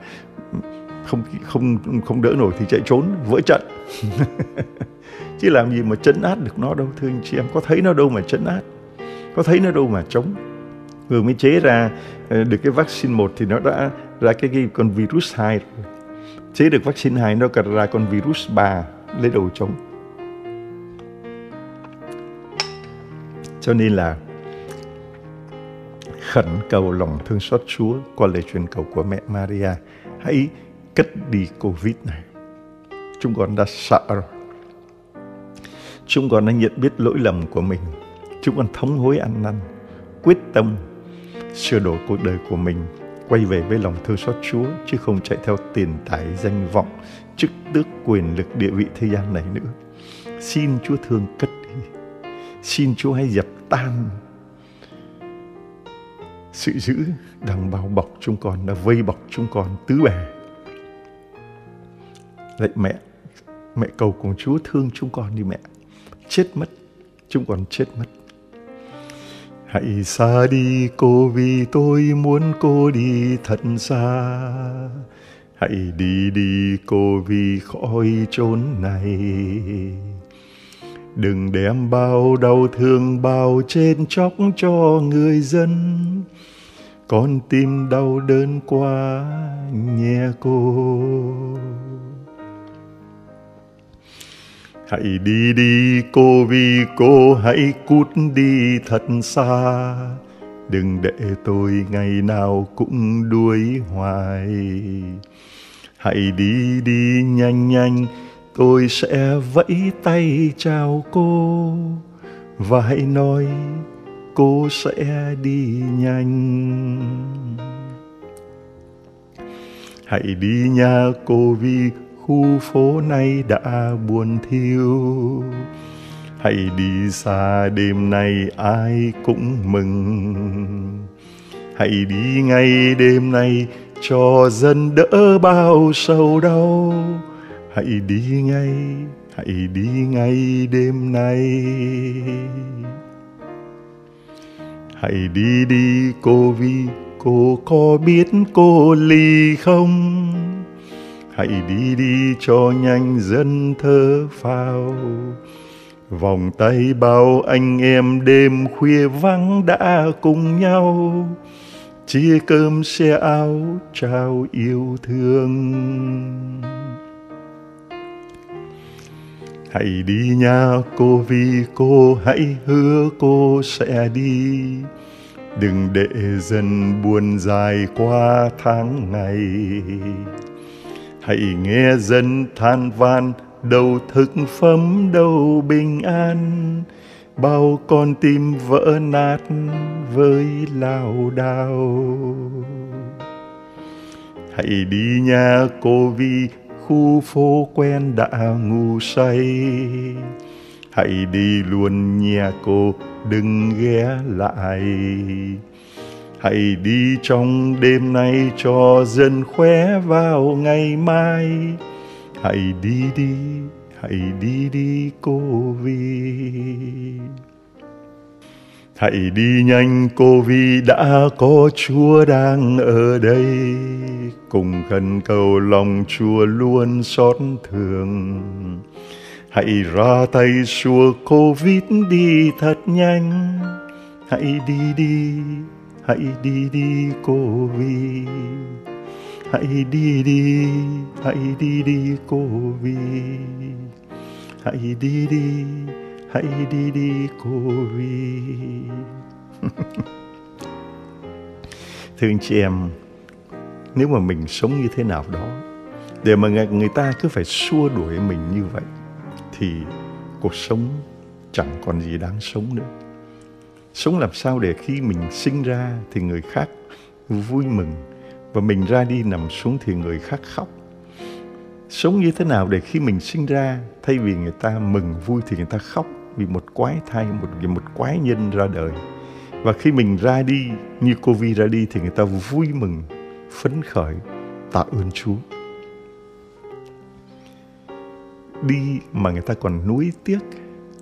không không không đỡ nổi thì chạy trốn, vỡ trận. Chứ làm gì mà trấn áp được nó đâu, thưa anh chị em. Có thấy nó đâu mà trấn áp, có thấy nó đâu mà chống. Vừa mới chế ra được cái vaccine một thì nó đã ra cái, cái con virus hai. Chế được vaccine hai nó còn ra con virus ba lấy đầu chống. Cho nên là khẩn cầu lòng thương xót Chúa qua lời truyền cầu của mẹ Maria, hãy cất đi Covid này. Chúng con đã sợ rồi. Chúng con đã nhận biết lỗi lầm của mình. Chúng con thống hối ăn năn, quyết tâm sửa đổi cuộc đời của mình, quay về với lòng thương xót Chúa, chứ không chạy theo tiền tài, danh vọng, chức tước, quyền lực, địa vị thế gian này nữa. Xin Chúa thương cất đi. Xin Chúa hãy dập tan sự dữ đang bao bọc chúng con, đã vây bọc chúng con tứ bề. Lạy mẹ, mẹ cầu cùng Chúa thương chúng con đi mẹ. Chết mất, chúng con chết mất. Hãy xa đi cô vì tôi muốn cô đi thật xa. Hãy đi đi cô vì khỏi chốn này. Đừng đem bao đau thương bao trên chóc cho người dân. Con tim đau đớn quá nhé cô. Hãy đi đi cô vì cô hãy cút đi thật xa. Đừng để tôi ngày nào cũng đuối hoài. Hãy đi đi nhanh nhanh, tôi sẽ vẫy tay chào cô. Và hãy nói cô sẽ đi nhanh. Hãy đi nha cô vì khu phố này đã buồn thiêu. Hãy đi xa đêm nay ai cũng mừng. Hãy đi ngay đêm nay cho dân đỡ bao sầu đau. Hãy đi ngay, hãy đi ngay đêm nay. Hãy đi đi cô vì cô có biết cô ly không? Hãy đi đi cho nhanh dân thơ phao. Vòng tay bao anh em đêm khuya vắng đã cùng nhau. Chia cơm xe áo trao yêu thương. Hãy đi nha cô vì cô hãy hứa cô sẽ đi. Đừng để dần buồn dài qua tháng ngày. Hãy nghe dân than van, đâu thực phẩm đâu bình an. Bao con tim vỡ nát với lao đao. Hãy đi nha cô vì khu phố quen đã ngủ say. Hãy đi luôn nhà cô, đừng ghé lại. Hãy đi trong đêm nay cho dân khỏe vào ngày mai. Hãy đi đi, hãy đi đi cô Vi. Hãy đi nhanh cô Vi đã có Chúa đang ở đây. Cùng khẩn cầu lòng Chúa luôn xót thương. Hãy ra tay xua Covid đi thật nhanh. Hãy đi đi, hãy đi đi cô Vi. Hãy đi đi, hãy đi đi cô Vi. Hãy đi đi, hãy đi đi cô Vi. Thưa anh chị em, nếu mà mình sống như thế nào đó để mà người ta cứ phải xua đuổi mình như vậy thì cuộc sống chẳng còn gì đáng sống nữa. Sống làm sao để khi mình sinh ra thì người khác vui mừng, và mình ra đi nằm xuống thì người khác khóc. Sống như thế nào để khi mình sinh ra, thay vì người ta mừng vui thì người ta khóc vì một quái thai, một, vì một quái nhân ra đời. Và khi mình ra đi, như cô Vi ra đi, thì người ta vui mừng, phấn khởi, tạ ơn Chúa. Đi mà người ta còn nuối tiếc,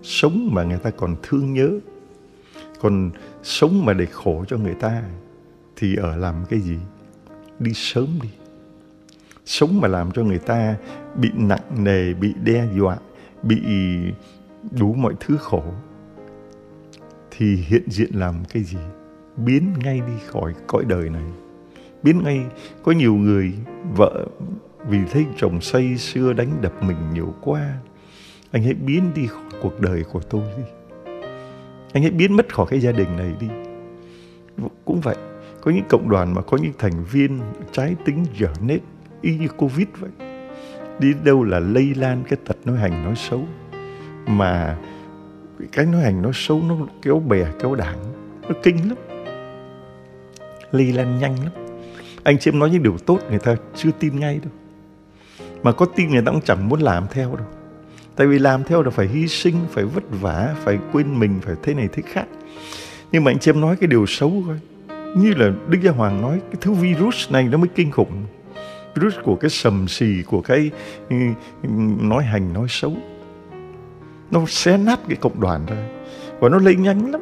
sống mà người ta còn thương nhớ, còn sống mà để khổ cho người ta thì ở làm cái gì? Đi sớm đi. Sống mà làm cho người ta bị nặng nề, bị đe dọa, bị đủ mọi thứ khổ thì hiện diện làm cái gì? Biến ngay đi khỏi cõi đời này. Biến ngay. Có nhiều người vợ vì thấy chồng say sưa đánh đập mình nhiều quá, anh hãy biến đi khỏi cuộc đời của tôi đi, anh hãy biến mất khỏi cái gia đình này đi. Cũng vậy, có những cộng đoàn mà có những thành viên trái tính dở nết, y như Covid vậy, đi đâu là lây lan cái tật nói hành nói xấu. Mà cái nói hành nói xấu nó kéo bè kéo đảng, nó kinh lắm, lây lan nhanh lắm. Anh chị em nói những điều tốt người ta chưa tin ngay đâu, mà có tin người ta cũng chẳng muốn làm theo đâu. Tại vì làm theo là phải hy sinh, phải vất vả, phải quên mình, phải thế này thế khác. Nhưng mà anh chị em nói cái điều xấu thôi, như là Đức Giáo Hoàng nói, cái thứ virus này nó mới kinh khủng. Virus của cái sầm xì, của cái nói hành nói xấu, nó xé nát cái cộng đoàn ra. Và nó lây nhanh lắm.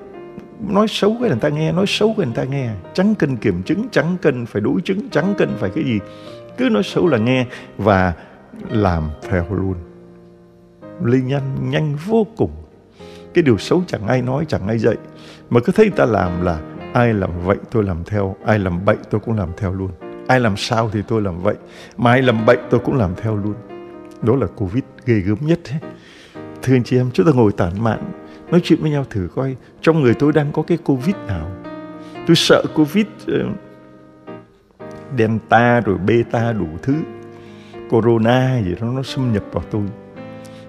Nói xấu cái người ta nghe, nói xấu cái người ta nghe, chẳng cần kiểm chứng, chẳng cần phải đối chứng, chẳng cần phải cái gì. Cứ nói xấu là nghe và làm theo luôn. Lây nhanh, nhanh vô cùng. Cái điều xấu chẳng ai nói, chẳng ai dạy, mà cứ thấy người ta làm là ai làm vậy tôi làm theo, ai làm bậy tôi cũng làm theo luôn, ai làm sao thì tôi làm vậy, mà ai làm bậy tôi cũng làm theo luôn. Đó là Covid ghê gớm nhất ấy. Thưa anh chị em, chúng ta ngồi tản mạn nói chuyện với nhau thử coi, trong người tôi đang có cái Covid nào. Tôi sợ Covid uh, Delta rồi Beta đủ thứ, Corona gì đó nó xâm nhập vào tôi,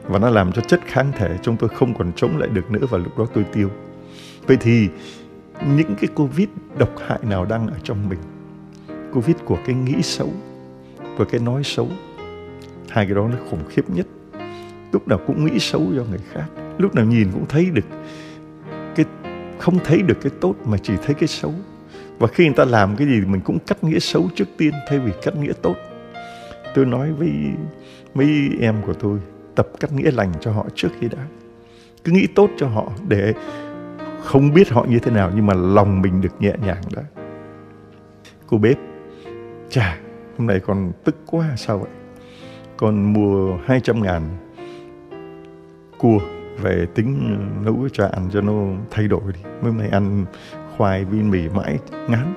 và nó làm cho chất kháng thể trong tôi không còn chống lại được nữa, và lúc đó tôi tiêu. Vậy thì những cái Covid độc hại nào đang ở trong mình? Covid của cái nghĩ xấu, của cái nói xấu. Hai cái đó nó khủng khiếp nhất. Lúc nào cũng nghĩ xấu cho người khác, lúc nào nhìn cũng thấy được cái, không thấy được cái tốt mà chỉ thấy cái xấu. Và khi người ta làm cái gì mình cũng cắt nghĩa xấu trước tiên thay vì cắt nghĩa tốt. Tôi nói với mấy em của tôi, tập cắt nghĩa lành cho họ trước khi đã. Cứ nghĩ tốt cho họ để không biết họ như thế nào, nhưng mà lòng mình được nhẹ nhàng đã. Cô bếp, chà, hôm nay con tức quá sao vậy? Con mua hai trăm ngàn cua về tính nấu cho ăn cho nó thay đổi đi. Mới mày ăn khoai với mì mãi ngán.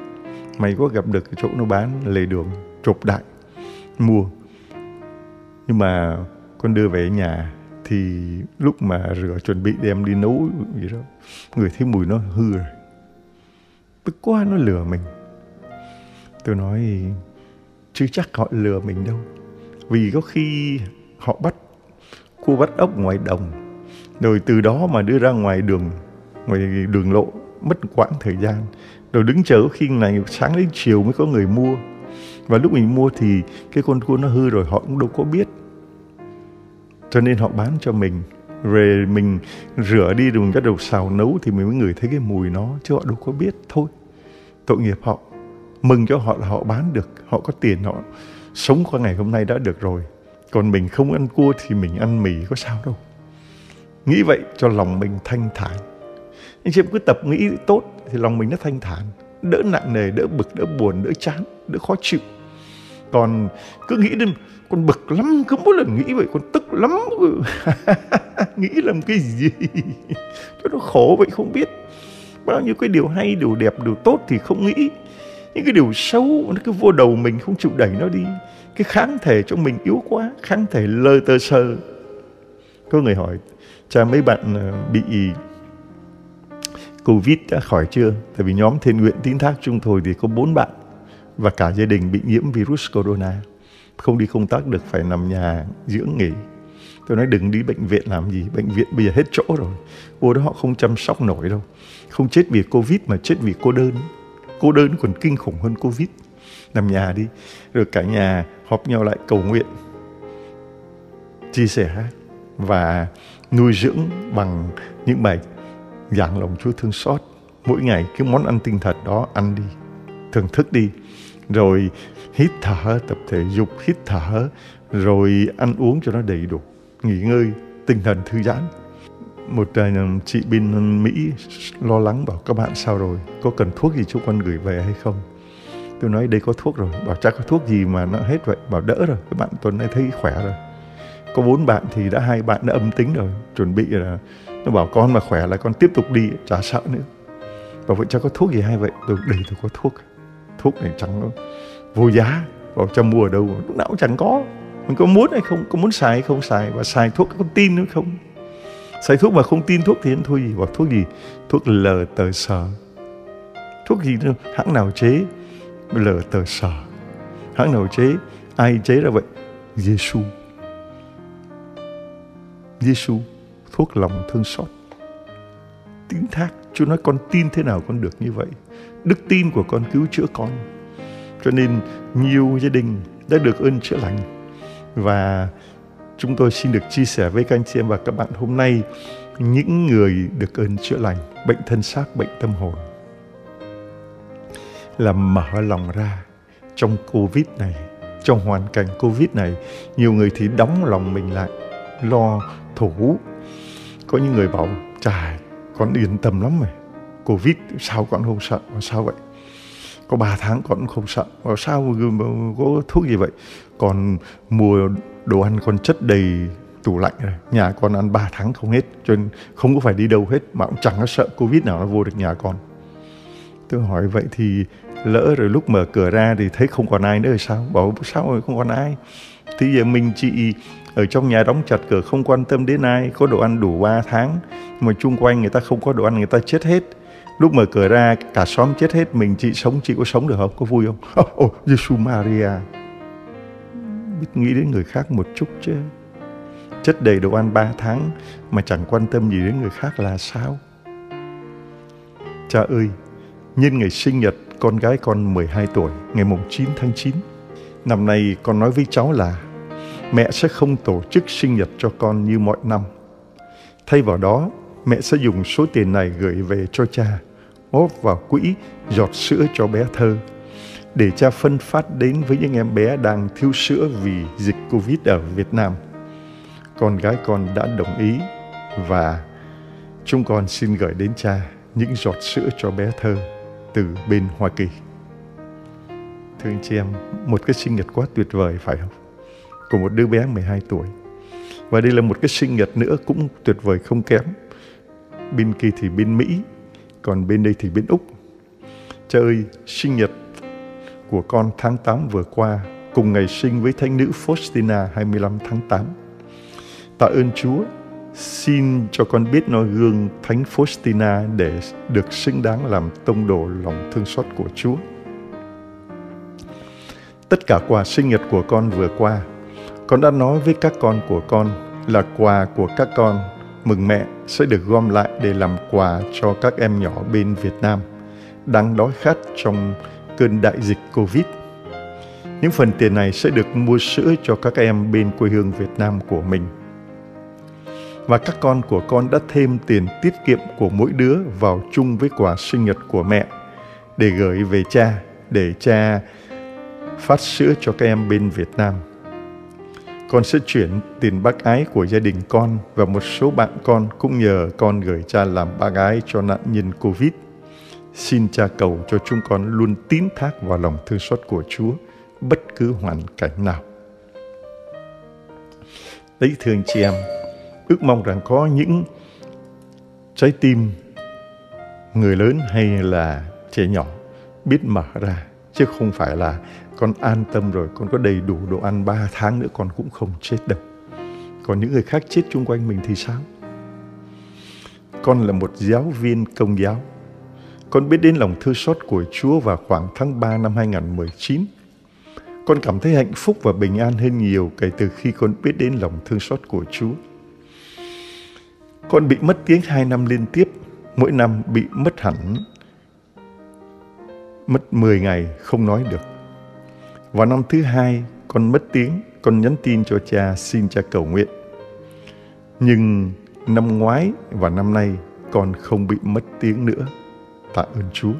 Mày có gặp được cái chỗ nó bán lề đường chộp đại, mua. Nhưng mà con đưa về nhà thì lúc mà rửa chuẩn bị đem đi nấu gì đó, người thấy mùi nó hư rồi. Tức quá nó lừa mình. Tôi nói chứ chắc họ lừa mình đâu, vì có khi họ bắt cua bắt ốc ngoài đồng, rồi từ đó mà đưa ra ngoài đường, ngoài đường lộ mất quãng thời gian, rồi đứng chờ khi này sáng đến chiều mới có người mua. Và lúc mình mua thì cái con cua nó hư rồi, họ cũng đâu có biết, cho nên họ bán cho mình. Rồi mình rửa đi rồi mình bắt đầu xào nấu thì mình mới ngửi thấy cái mùi nó, chứ họ đâu có biết. Thôi, tội nghiệp họ. Mừng cho họ là họ bán được, họ có tiền, họ sống qua ngày hôm nay đã được rồi. Còn mình không ăn cua thì mình ăn mì có sao đâu. Nghĩ vậy cho lòng mình thanh thản. Anh chị em cứ tập nghĩ tốt thì lòng mình nó thanh thản, đỡ nặng nề, đỡ bực, đỡ buồn, đỡ chán, đỡ khó chịu. Còn cứ nghĩ đến con bực lắm, cứ mỗi lần nghĩ vậy con tức lắm. Nghĩ làm cái gì cho nó khổ vậy không biết. bao nhiêu cái điều hay, điều đẹp, điều tốt thì không nghĩ. Những cái điều xấu nó cứ vô đầu mình, không chịu đẩy nó đi. Cái kháng thể trong mình yếu quá, kháng thể lơ tơ sơ. Có người hỏi, cha mấy bạn bị Covid đã khỏi chưa? Tại vì nhóm thiện nguyện tín thác chúng tôi thì có bốn bạn và cả gia đình bị nhiễm virus corona. Không đi công tác được, phải nằm nhà dưỡng nghỉ. Tôi nói đừng đi bệnh viện làm gì, bệnh viện bây giờ hết chỗ rồi. Vô đó họ không chăm sóc nổi đâu. Không chết vì Covid mà chết vì cô đơn. Cô đơn còn kinh khủng hơn Covid. Nằm nhà đi. Rồi cả nhà họp nhau lại cầu nguyện, chia sẻ và nuôi dưỡng bằng những bài giảng lòng Chúa thương xót. Mỗi ngày cái món ăn tinh thần đó ăn đi, thưởng thức đi. Rồi hít thở, tập thể dục, hít thở. Rồi ăn uống cho nó đầy đủ, nghỉ ngơi, tinh thần thư giãn. Một chị bên Mỹ lo lắng bảo các bạn sao rồi, có cần thuốc gì cho con gửi về hay không? Tôi nói đây có thuốc rồi. Bảo chắc có thuốc gì mà nó hết vậy? Bảo đỡ rồi, các bạn tuần nay thấy khỏe rồi. Có bốn bạn thì đã hai bạn đã âm tính rồi, chuẩn bị là nó bảo con mà khỏe là con tiếp tục đi, chả sợ nữa. Bảo vậy chắc có thuốc gì hay vậy? Tôi đây tôi có thuốc. Thuốc này chẳng nó vô giá. Bảo cha mua ở đâu? Lúc nào cũng chẳng có. Mình có muốn hay không, có muốn xài hay không xài, và xài thuốc có tin hay không. Xài thuốc mà không tin thuốc thì ăn thôi gì. Bảo thuốc gì? Thuốc lờ tờ sờ. Thuốc gì nữa? Hãng nào chế? Lờ tờ sờ. Hãng nào chế? Ai chế ra vậy? Giêsu. Giêsu, thuốc lòng thương xót. Tín thác. Chúa nói con tin thế nào con được như vậy. Đức tin của con cứu chữa con. Cho nên nhiều gia đình đã được ơn chữa lành. Và chúng tôi xin được chia sẻ với các anh chị em và các bạn hôm nay những người được ơn chữa lành bệnh thân xác, bệnh tâm hồn, là mở lòng ra. Trong Covid này, trong hoàn cảnh Covid này, nhiều người thì đóng lòng mình lại, lo thủ. Có những người bảo trời, con yên tâm lắm rồi, Covid sao con không sợ? Sao vậy? Có ba tháng con không sợ. Sao có thuốc gì vậy? Còn mua đồ ăn con chất đầy tủ lạnh này. Nhà con ăn ba tháng không hết, cho nên không có phải đi đâu hết. Mà cũng chẳng có sợ Covid nào nó vô được nhà con. Tôi hỏi vậy thì lỡ rồi lúc mở cửa ra thì thấy không còn ai nữa rồi sao? Bảo sao rồi không còn ai? Thì giờ mình chị ở trong nhà đóng chặt cửa, không quan tâm đến ai. Có đồ ăn đủ ba tháng, mà chung quanh người ta không có đồ ăn, người ta chết hết. Lúc mở cửa ra cả xóm chết hết, mình chị sống, chị có sống được không? Có vui không? Ồ, oh, Giêsu Maria, biết nghĩ đến người khác một chút chứ. Chất đầy đồ ăn ba tháng mà chẳng quan tâm gì đến người khác là sao? Cha ơi, nhân ngày sinh nhật con gái con mười hai tuổi, ngày mùng chín tháng chín, năm nay con nói với cháu là mẹ sẽ không tổ chức sinh nhật cho con như mọi năm. Thay vào đó, mẹ sẽ dùng số tiền này gửi về cho cha, góp vào quỹ giọt sữa cho bé Thơ, để cha phân phát đến với những em bé đang thiếu sữa vì dịch Covid ở Việt Nam. Con gái con đã đồng ý và chúng con xin gửi đến cha những giọt sữa cho bé Thơ từ bên Hoa Kỳ. Thưa anh chị em, một cái sinh nhật quá tuyệt vời phải không? Của một đứa bé mười hai tuổi. Và đây là một cái sinh nhật nữa cũng tuyệt vời không kém. Bên kia thì bên Mỹ, còn bên đây thì bên Úc. Cha ơi, sinh nhật của con tháng tám vừa qua, cùng ngày sinh với thánh nữ Faustina hai mươi lăm tháng tám. Tạ ơn Chúa, xin cho con biết noi gương thánh Faustina để được xứng đáng làm tông đồ lòng thương xót của Chúa. Tất cả quà sinh nhật của con vừa qua, con đã nói với các con của con là quà của các con mừng mẹ sẽ được gom lại để làm quà cho các em nhỏ bên Việt Nam đang đói khát trong cơn đại dịch Covid. Những phần tiền này sẽ được mua sữa cho các em bên quê hương Việt Nam của mình. Và các con của con đã thêm tiền tiết kiệm của mỗi đứa vào chung với quà sinh nhật của mẹ để gửi về cha, để cha phát sữa cho các em bên Việt Nam. Con sẽ chuyển tiền bác ái của gia đình con và một số bạn con cũng nhờ con gửi cha làm bác ái cho nạn nhân Covid. Xin cha cầu cho chúng con luôn tín thác vào lòng thương xót của Chúa bất cứ hoàn cảnh nào. Đấy, thưa anh chị em, ước mong rằng có những trái tim người lớn hay là trẻ nhỏ biết mở ra, chứ không phải là con an tâm rồi, con có đầy đủ đồ ăn ba tháng nữa con cũng không chết đâu. Còn những người khác chết chung quanh mình thì sao? Con là một giáo viên Công giáo. Con biết đến lòng thương xót của Chúa vào khoảng tháng ba năm hai không một chín. Con cảm thấy hạnh phúc và bình an hơn nhiều kể từ khi con biết đến lòng thương xót của Chúa. Con bị mất tiếng hai năm liên tiếp, mỗi năm bị mất hẳn, mất mười ngày không nói được. Vào năm thứ hai, con mất tiếng, con nhắn tin cho cha xin cha cầu nguyện. Nhưng năm ngoái và năm nay, con không bị mất tiếng nữa. Tạ ơn Chúa.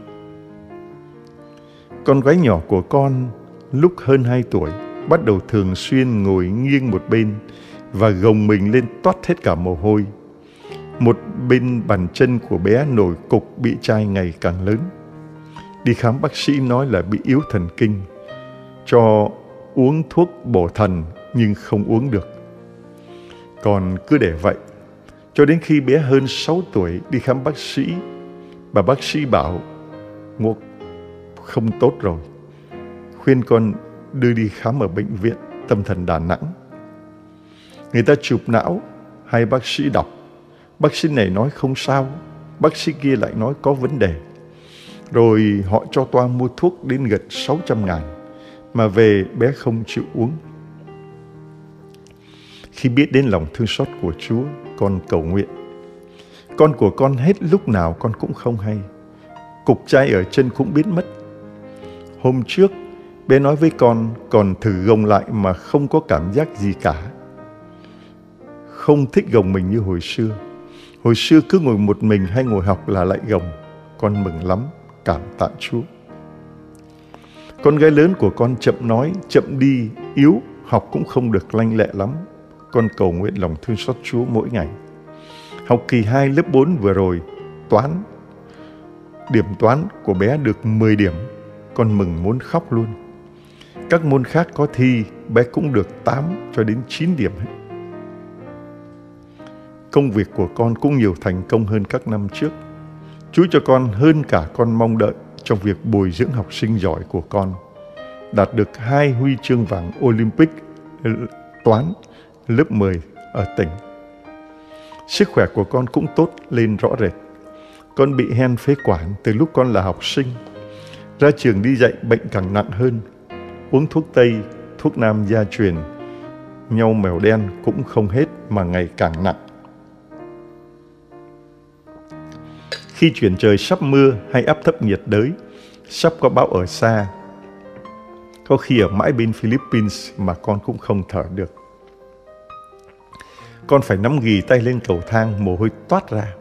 Con gái nhỏ của con lúc hơn hai tuổi bắt đầu thường xuyên ngồi nghiêng một bên và gồng mình lên toát hết cả mồ hôi. Một bên bàn chân của bé nổi cục bị chai ngày càng lớn. Đi khám bác sĩ nói là bị yếu thần kinh, cho uống thuốc bổ thần nhưng không uống được. Còn cứ để vậy cho đến khi bé hơn sáu tuổi đi khám bác sĩ. Bà bác sĩ bảo ngộ không tốt rồi, khuyên con đưa đi khám ở bệnh viện tâm thần Đà Nẵng. Người ta chụp não, hai bác sĩ đọc. Bác sĩ này nói không sao, bác sĩ kia lại nói có vấn đề. Rồi họ cho toa mua thuốc đến gần sáu trăm ngàn, mà về bé không chịu uống. Khi biết đến lòng thương xót của Chúa, con cầu nguyện. Con của con hết lúc nào con cũng không hay. Cục chai ở chân cũng biết mất. Hôm trước, bé nói với con, còn thử gồng lại mà không có cảm giác gì cả. Không thích gồng mình như hồi xưa. Hồi xưa cứ ngồi một mình hay ngồi học là lại gồng. Con mừng lắm, cảm tạ Chúa. Con gái lớn của con chậm nói, chậm đi, yếu, học cũng không được lanh lẹ lắm. Con cầu nguyện lòng thương xót Chúa mỗi ngày. Học kỳ hai lớp bốn vừa rồi, toán, điểm toán của bé được mười điểm. Con mừng muốn khóc luôn. Các môn khác có thi, bé cũng được tám cho đến chín điểm hết. Công việc của con cũng nhiều thành công hơn các năm trước. Chúa cho con hơn cả con mong đợi trong việc bồi dưỡng học sinh giỏi của con. Đạt được hai huy chương vàng Olympic toán lớp mười ở tỉnh. Sức khỏe của con cũng tốt lên rõ rệt. Con bị hen phế quản từ lúc con là học sinh. Ra trường đi dạy bệnh càng nặng hơn. Uống thuốc Tây, thuốc Nam gia truyền, nhau mèo đen cũng không hết mà ngày càng nặng. Khi chuyển trời sắp mưa hay áp thấp nhiệt đới, sắp có bão ở xa, có khi ở mãi bên Philippines mà con cũng không thở được. Con phải nắm ghì tay lên cầu thang, mồ hôi toát ra,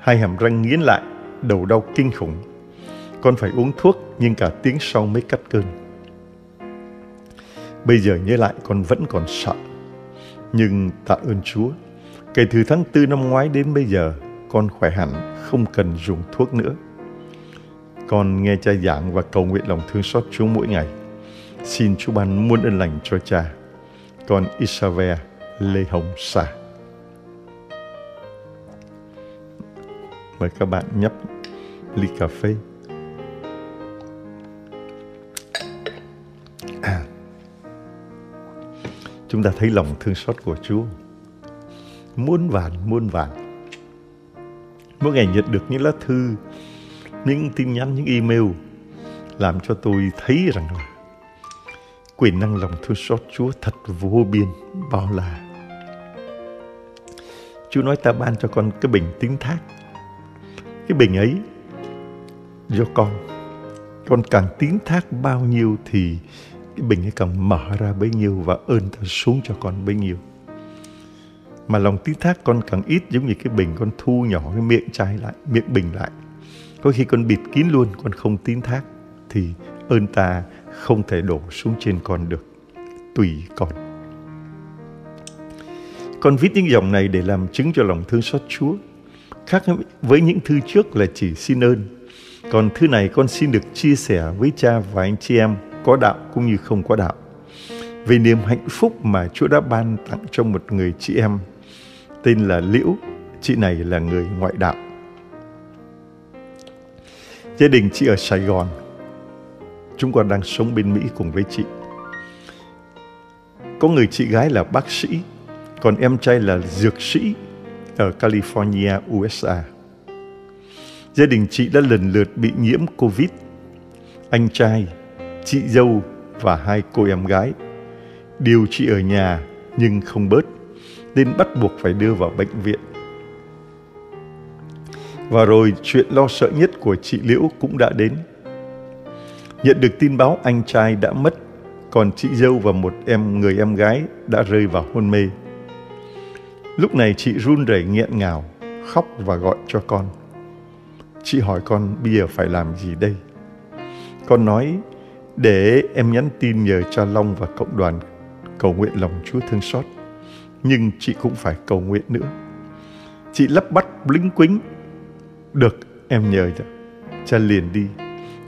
hai hàm răng nghiến lại, đầu đau kinh khủng. Con phải uống thuốc nhưng cả tiếng sau mới cắt cơn. Bây giờ nhớ lại con vẫn còn sợ. Nhưng tạ ơn Chúa, kể từ tháng tư năm ngoái đến bây giờ, con khỏe hẳn, không cần dùng thuốc nữa. Con nghe cha giảng và cầu nguyện lòng thương xót Chúa mỗi ngày. Xin Chúa ban muôn ơn lành cho cha. Con Isabel Lê Hồng Sa. Mời các bạn nhấp ly cà phê. À, chúng ta thấy lòng thương xót của Chúa muôn vàn, muôn vàn. Mỗi ngày nhận được những lá thư, những tin nhắn, những email làm cho tôi thấy rằng là quyền năng lòng thương xót Chúa thật vô biên, bao la. Chúa nói ta ban cho con cái bình tín thác. Cái bình ấy do con. Con càng tín thác bao nhiêu thì cái bình ấy càng mở ra bấy nhiêu và ơn ta xuống cho con bấy nhiêu. Mà lòng tín thác con càng ít, giống như cái bình con thu nhỏ cái miệng chai lại, miệng bình lại. Có khi con bịt kín luôn, con không tín thác, thì ơn ta không thể đổ xuống trên con được. Tùy con. Con viết những dòng này để làm chứng cho lòng thương xót Chúa. Khác với những thư trước là chỉ xin ơn, còn thư này con xin được chia sẻ với cha và anh chị em có đạo cũng như không có đạo về niềm hạnh phúc mà Chúa đã ban tặng cho một người chị em tên là Liễu. Chị này là người ngoại đạo. Gia đình chị ở Sài Gòn. Chúng con đang sống bên Mỹ cùng với chị. Có người chị gái là bác sĩ, còn em trai là dược sĩ ở California, u ét a. Gia đình chị đã lần lượt bị nhiễm Covid. Anh trai, chị dâu và hai cô em gái điều trị ở nhà nhưng không bớt, nên bắt buộc phải đưa vào bệnh viện. Và rồi chuyện lo sợ nhất của chị Liễu cũng đã đến. Nhận được tin báo anh trai đã mất, còn chị dâu và một em người em gái đã rơi vào hôn mê. Lúc này chị run rẩy nghẹn ngào, khóc và gọi cho con. Chị hỏi con bây giờ phải làm gì đây? Con nói để em nhắn tin nhờ cha Long và cộng đoàn cầu nguyện lòng Chúa thương xót. Nhưng chị cũng phải cầu nguyện nữa. Chị lắp bắp lính quính. Được, em nhờ cha liền đi.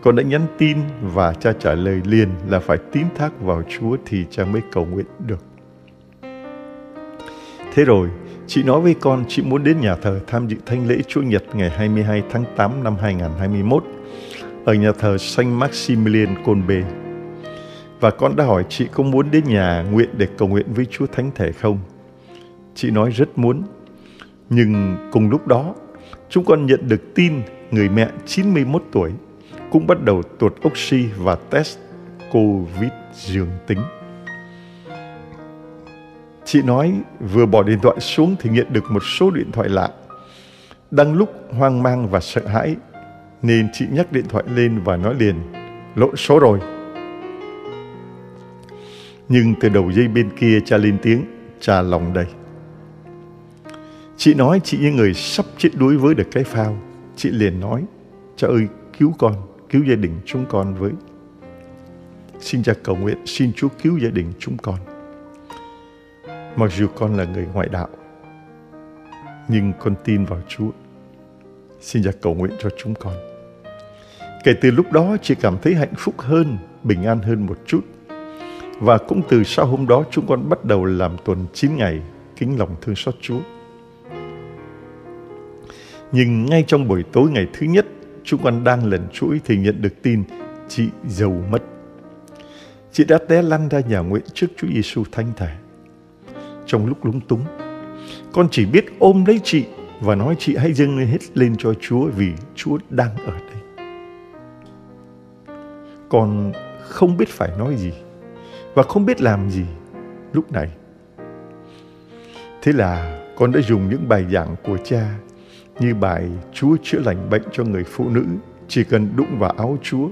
Con đã nhắn tin và cha trả lời liền là phải tín thác vào Chúa thì cha mới cầu nguyện được. Thế rồi, chị nói với con chị muốn đến nhà thờ tham dự thánh lễ Chúa Nhật ngày hai mươi hai tháng tám năm hai nghìn không trăm hai mươi mốt ở nhà thờ Saint Maximilian Kolbe. Và con đã hỏi chị có muốn đến nhà nguyện để cầu nguyện với Chúa Thánh Thể không? Chị nói rất muốn. Nhưng cùng lúc đó, chúng con nhận được tin người mẹ chín mươi mốt tuổi cũng bắt đầu tuột oxy và test Covid dương tính. Chị nói vừa bỏ điện thoại xuống thì nhận được một số điện thoại lạ. Đang lúc hoang mang và sợ hãi nên chị nhắc điện thoại lên và nói liền lộn số rồi. Nhưng từ đầu dây bên kia cha lên tiếng, cha lòng đầy. Chị nói chị như người sắp chết đuối với được cái phao. Chị liền nói, cha ơi cứu con, cứu gia đình chúng con với. Xin cha cầu nguyện, xin Chúa cứu gia đình chúng con. Mặc dù con là người ngoại đạo, nhưng con tin vào Chúa. Xin cha cầu nguyện cho chúng con. Kể từ lúc đó chị cảm thấy hạnh phúc hơn, bình an hơn một chút. Và cũng từ sau hôm đó chúng con bắt đầu làm tuần chín ngày kính lòng thương xót Chúa. Nhưng ngay trong buổi tối ngày thứ nhất, chúng con đang lần chuỗi thì nhận được tin chị dâu mất. Chị đã té lăn ra nhà nguyện trước Chúa Giêsu Thánh Thể. Trong lúc lúng túng, con chỉ biết ôm lấy chị và nói chị hãy dâng hết lên cho Chúa vì Chúa đang ở đây. Con không biết phải nói gì và không biết làm gì lúc này. Thế là con đã dùng những bài giảng của cha như bài Chúa chữa lành bệnh cho người phụ nữ chỉ cần đụng vào áo Chúa.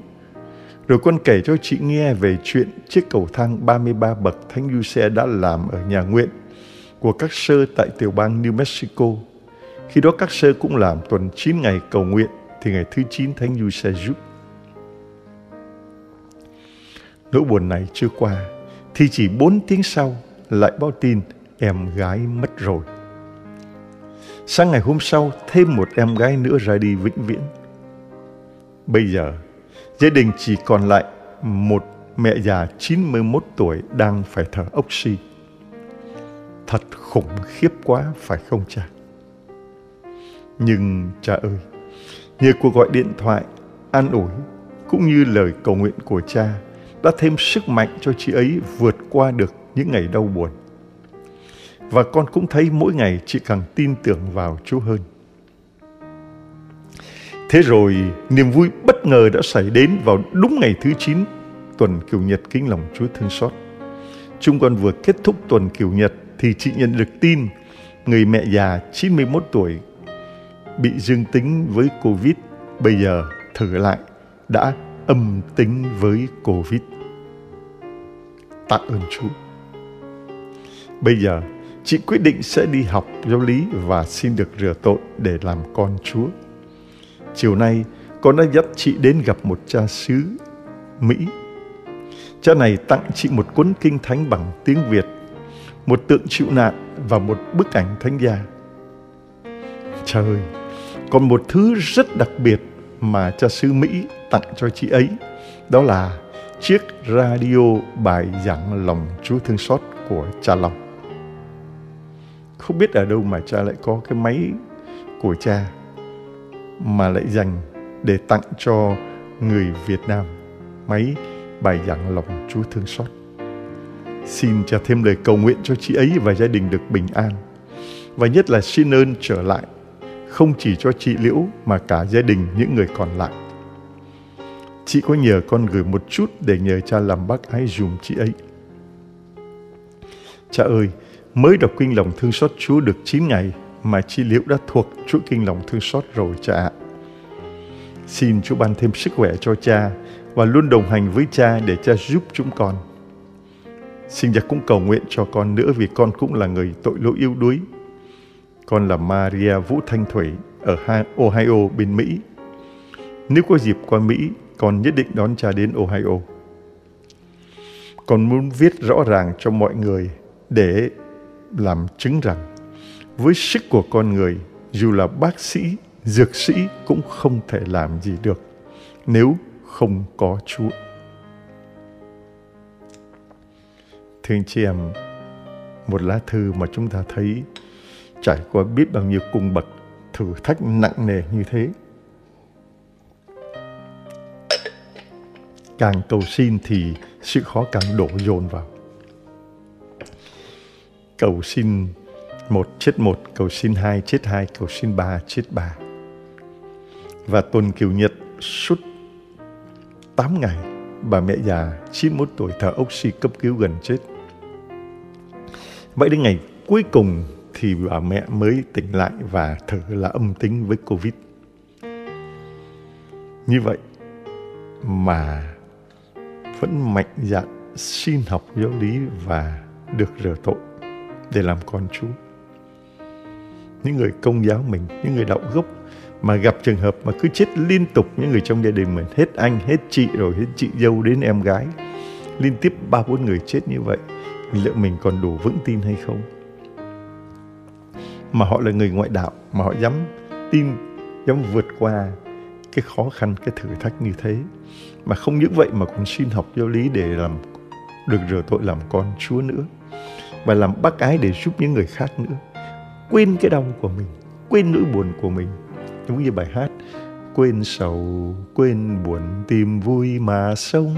Rồi con kể cho chị nghe về chuyện chiếc cầu thang ba mươi ba bậc Thánh Giuse đã làm ở nhà nguyện của các sơ tại tiểu bang New Mexico. Khi đó các sơ cũng làm tuần chín ngày cầu nguyện thì ngày thứ chín Thánh Giuse giúp. Nỗi buồn này chưa qua thì chỉ bốn tiếng sau lại báo tin em gái mất rồi. Sáng ngày hôm sau thêm một em gái nữa ra đi vĩnh viễn. Bây giờ gia đình chỉ còn lại một mẹ già chín mươi mốt tuổi đang phải thở oxy. Thật khủng khiếp quá phải không cha? Nhưng cha ơi, nhờ cuộc gọi điện thoại an ủi cũng như lời cầu nguyện của cha đã thêm sức mạnh cho chị ấy vượt qua được những ngày đau buồn. Và con cũng thấy mỗi ngày chị càng tin tưởng vào Chúa hơn. Thế rồi niềm vui bất ngờ đã xảy đến vào đúng ngày thứ chín tuần Kiều Nhật kính lòng Chúa thương xót. Chúng con vừa kết thúc tuần Kiều Nhật thì chị nhận được tin người mẹ già chín mươi mốt tuổi bị dương tính với Covid, bây giờ thử lại đã âm tính với Covid. Tạ ơn Chúa. Bây giờ chị quyết định sẽ đi học giáo lý và xin được rửa tội để làm con Chúa. Chiều nay, con đã dắt chị đến gặp một cha xứ Mỹ. Cha này tặng chị một cuốn kinh thánh bằng tiếng Việt, một tượng chịu nạn và một bức ảnh thánh gia. Cha ơi, còn một thứ rất đặc biệt mà cha xứ Mỹ tặng cho chị ấy, đó là chiếc radio bài giảng lòng Chúa thương xót của cha Long. Không biết ở đâu mà cha lại có cái máy của cha mà lại dành để tặng cho người Việt Nam mấy bài giảng lòng Chúa thương xót. Xin cha thêm lời cầu nguyện cho chị ấy và gia đình được bình an. Và nhất là xin ơn trở lại, không chỉ cho chị Liễu mà cả gia đình những người còn lại. Chị có nhờ con gửi một chút để nhờ cha làm bác ái dùm chị ấy. Cha ơi, mới đọc kinh lòng thương xót Chúa được chín ngày mà chị Liễu đã thuộc chuỗi kinh lòng thương xót rồi cha ạ. Xin Chúa ban thêm sức khỏe cho cha và luôn đồng hành với cha để cha giúp chúng con. Xin cha cũng cầu nguyện cho con nữa vì con cũng là người tội lỗi yếu đuối. Con là Maria Vũ Thanh Thủy ở Ohio bên Mỹ. Nếu có dịp qua Mỹ, con nhất định đón cha đến Ohio. Con muốn viết rõ ràng cho mọi người để làm chứng rằng với sức của con người, dù là bác sĩ, dược sĩ cũng không thể làm gì được nếu không có Chúa. Thưa anh chị em, một lá thư mà chúng ta thấy trải qua biết bao nhiêu cung bậc, thử thách nặng nề như thế. Càng cầu xin thì sự khó càng đổ dồn vào. Cầu xin một chết một, cầu xin hai chết hai, cầu xin ba chết ba. Và tuần Kiều Nhật suốt tám ngày, bà mẹ già chín mươi mốt tuổi thở oxy cấp cứu gần chết. Vậy đến ngày cuối cùng thì bà mẹ mới tỉnh lại và thử là âm tính với Covid. Như vậy mà vẫn mạnh dạn xin học giáo lý và được rửa tội để làm con Chúa. Những người công giáo mình, những người đạo gốc mà gặp trường hợp mà cứ chết liên tục những người trong gia đình mình, hết anh, hết chị rồi, hết chị dâu đến em gái, liên tiếp ba bốn người chết như vậy, liệu mình còn đủ vững tin hay không? Mà họ là người ngoại đạo, mà họ dám tin, dám vượt qua cái khó khăn, cái thử thách như thế. Mà không những vậy mà còn xin học giáo lý để làm được rửa tội làm con Chúa nữa. Và làm bác ái để giúp những người khác nữa. Quên cái đau của mình, quên nỗi buồn của mình. Giống như bài hát: quên sầu, quên buồn, tìm vui mà sống.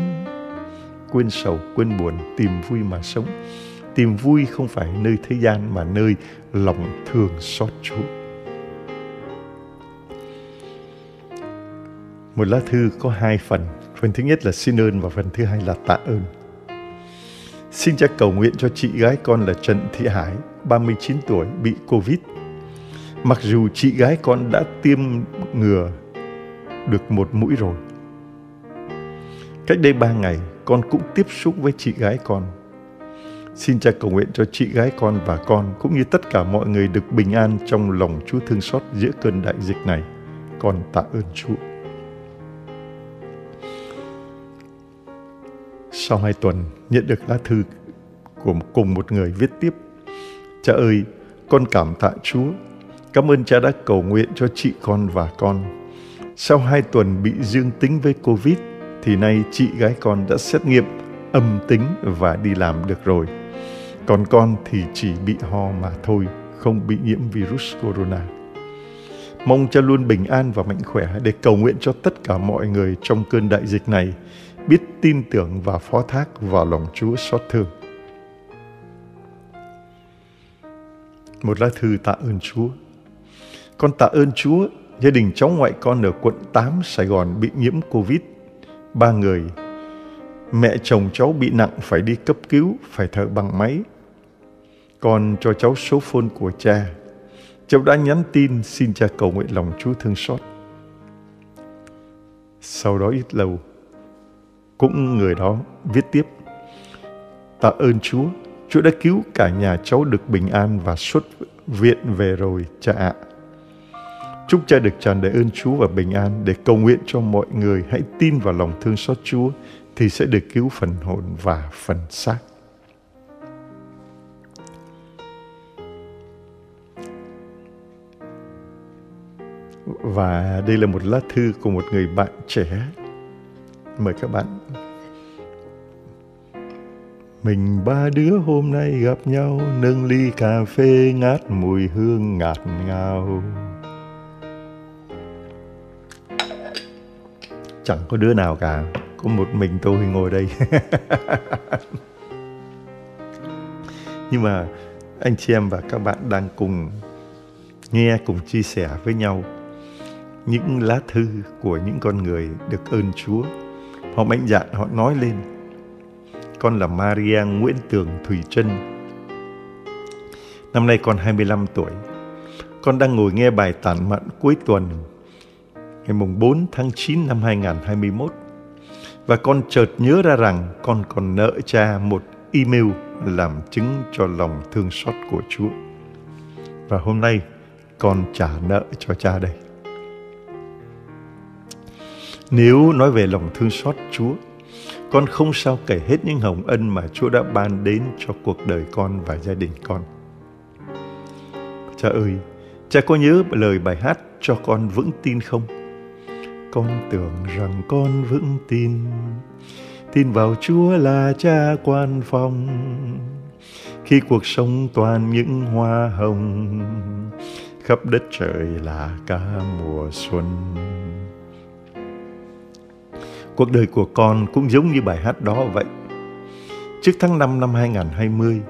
Quên sầu, quên buồn, tìm vui mà sống. Tìm vui không phải nơi thế gian mà nơi lòng thương xót Chúa. Một lá thư có hai phần. Phần thứ nhất là xin ơn và phần thứ hai là tạ ơn. Xin cha cầu nguyện cho chị gái con là Trần Thị Hải, ba mươi chín tuổi, bị Covid. Mặc dù chị gái con đã tiêm ngừa được một mũi rồi. Cách đây ba ngày, con cũng tiếp xúc với chị gái con. Xin cha cầu nguyện cho chị gái con và con, cũng như tất cả mọi người được bình an trong lòng Chúa thương xót giữa cơn đại dịch này. Con tạ ơn Chúa. Sau hai tuần, nhận được lá thư của cùng một người viết tiếp: Cha ơi, con cảm tạ Chúa. Cảm ơn cha đã cầu nguyện cho chị con và con. Sau hai tuần bị dương tính với Covid, thì nay chị gái con đã xét nghiệm âm tính và đi làm được rồi. Còn con thì chỉ bị ho mà thôi, không bị nhiễm virus corona. Mong cha luôn bình an và mạnh khỏe để cầu nguyện cho tất cả mọi người trong cơn đại dịch này biết tin tưởng và phó thác vào lòng Chúa xót thương. Một lá thư tạ ơn Chúa. Con tạ ơn Chúa, gia đình cháu ngoại con ở quận tám Sài Gòn bị nhiễm Covid. Ba người, mẹ chồng cháu bị nặng phải đi cấp cứu, phải thở bằng máy. Con cho cháu số phone của cha. Cháu đã nhắn tin xin cha cầu nguyện lòng Chúa thương xót. Sau đó ít lâu, cũng người đó viết tiếp: Tạ ơn Chúa, Chúa đã cứu cả nhà cháu được bình an và xuất viện về rồi cha ạ. Chúc cha được tràn đầy ơn Chúa và bình an để cầu nguyện cho mọi người hãy tin vào lòng thương xót Chúa thì sẽ được cứu phần hồn và phần xác. Và đây là một lá thư của một người bạn trẻ. Mời các bạn. Mình ba đứa hôm nay gặp nhau, nâng ly cà phê ngát mùi hương ngạt ngào. chẳng có đứa nào cả, có một mình tôi ngồi đây. Nhưng mà anh chị em và các bạn đang cùng nghe, cùng chia sẻ với nhau những lá thư của những con người được ơn Chúa. Họ mạnh dạn, họ nói lên. Con là Maria Nguyễn Tường Thủy Trân. Năm nay con hai mươi lăm tuổi. Con đang ngồi nghe bài tản mạn cuối tuần ngày bốn tháng chín năm hai nghìn không trăm hai mươi mốt. Và con chợt nhớ ra rằng con còn nợ cha một email làm chứng cho lòng thương xót của Chúa. Và hôm nay con trả nợ cho cha đây. Nếu nói về lòng thương xót Chúa, con không sao kể hết những hồng ân mà Chúa đã ban đến cho cuộc đời con và gia đình con. Cha ơi, cha có nhớ lời bài hát Cho Con Vững Tin không? Con tưởng rằng con vững tin, tin vào Chúa là cha quan phòng, khi cuộc sống toàn những hoa hồng, khắp đất trời là cả mùa xuân. Cuộc đời của con cũng giống như bài hát đó vậy. Trước tháng năm năm hai nghìn không trăm hai mươi,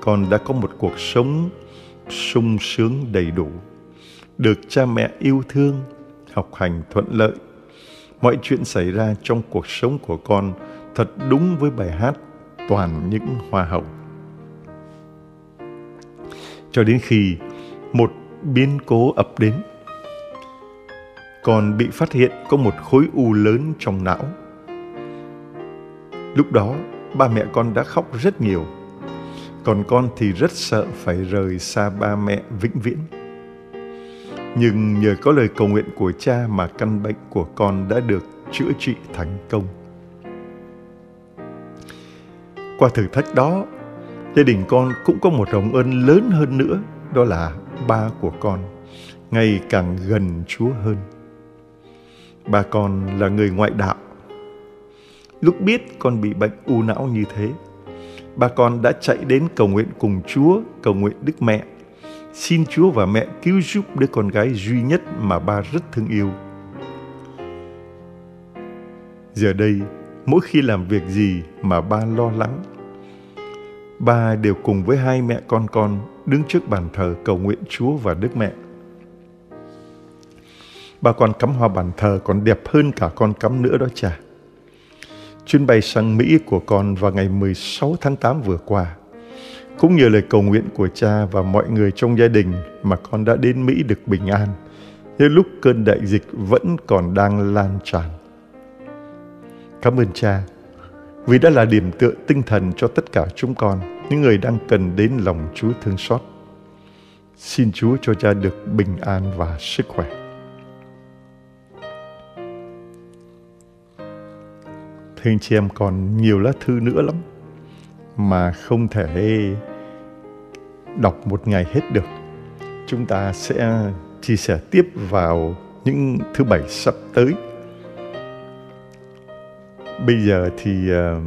con đã có một cuộc sống sung sướng đầy đủ, được cha mẹ yêu thương, học hành thuận lợi. Mọi chuyện xảy ra trong cuộc sống của con thật đúng với bài hát Toàn những hoa hồng. Cho đến khi một biến cố ập đến. Con bị phát hiện có một khối u lớn trong não. Lúc đó, ba mẹ con đã khóc rất nhiều. Còn con thì rất sợ phải rời xa ba mẹ vĩnh viễn. Nhưng nhờ có lời cầu nguyện của cha mà căn bệnh của con đã được chữa trị thành công. Qua thử thách đó, gia đình con cũng có một hồng ân lớn hơn nữa, đó là ba của con ngày càng gần Chúa hơn. Ba con là người ngoại đạo. Lúc biết con bị bệnh u não như thế, ba con đã chạy đến cầu nguyện cùng Chúa, cầu nguyện Đức Mẹ, xin Chúa và mẹ cứu giúp đứa con gái duy nhất mà ba rất thương yêu. Giờ đây, mỗi khi làm việc gì mà ba lo lắng, ba đều cùng với hai mẹ con con đứng trước bàn thờ cầu nguyện Chúa và Đức Mẹ. Ba con cắm hoa bàn thờ còn đẹp hơn cả con cắm nữa đó cha. Chuyến bay sang Mỹ của con vào ngày mười sáu tháng tám vừa qua, cũng nhờ lời cầu nguyện của cha và mọi người trong gia đình mà con đã đến Mỹ được bình an, như lúc cơn đại dịch vẫn còn đang lan tràn. Cảm ơn cha, vì đã là điểm tựa tinh thần cho tất cả chúng con, những người đang cần đến lòng Chúa thương xót. Xin Chúa cho cha được bình an và sức khỏe. Thưa anh chị em, còn nhiều lá thư nữa lắm mà không thể đọc một ngày hết được. Chúng ta sẽ chia sẻ tiếp vào những thứ bảy sắp tới. Bây giờ thì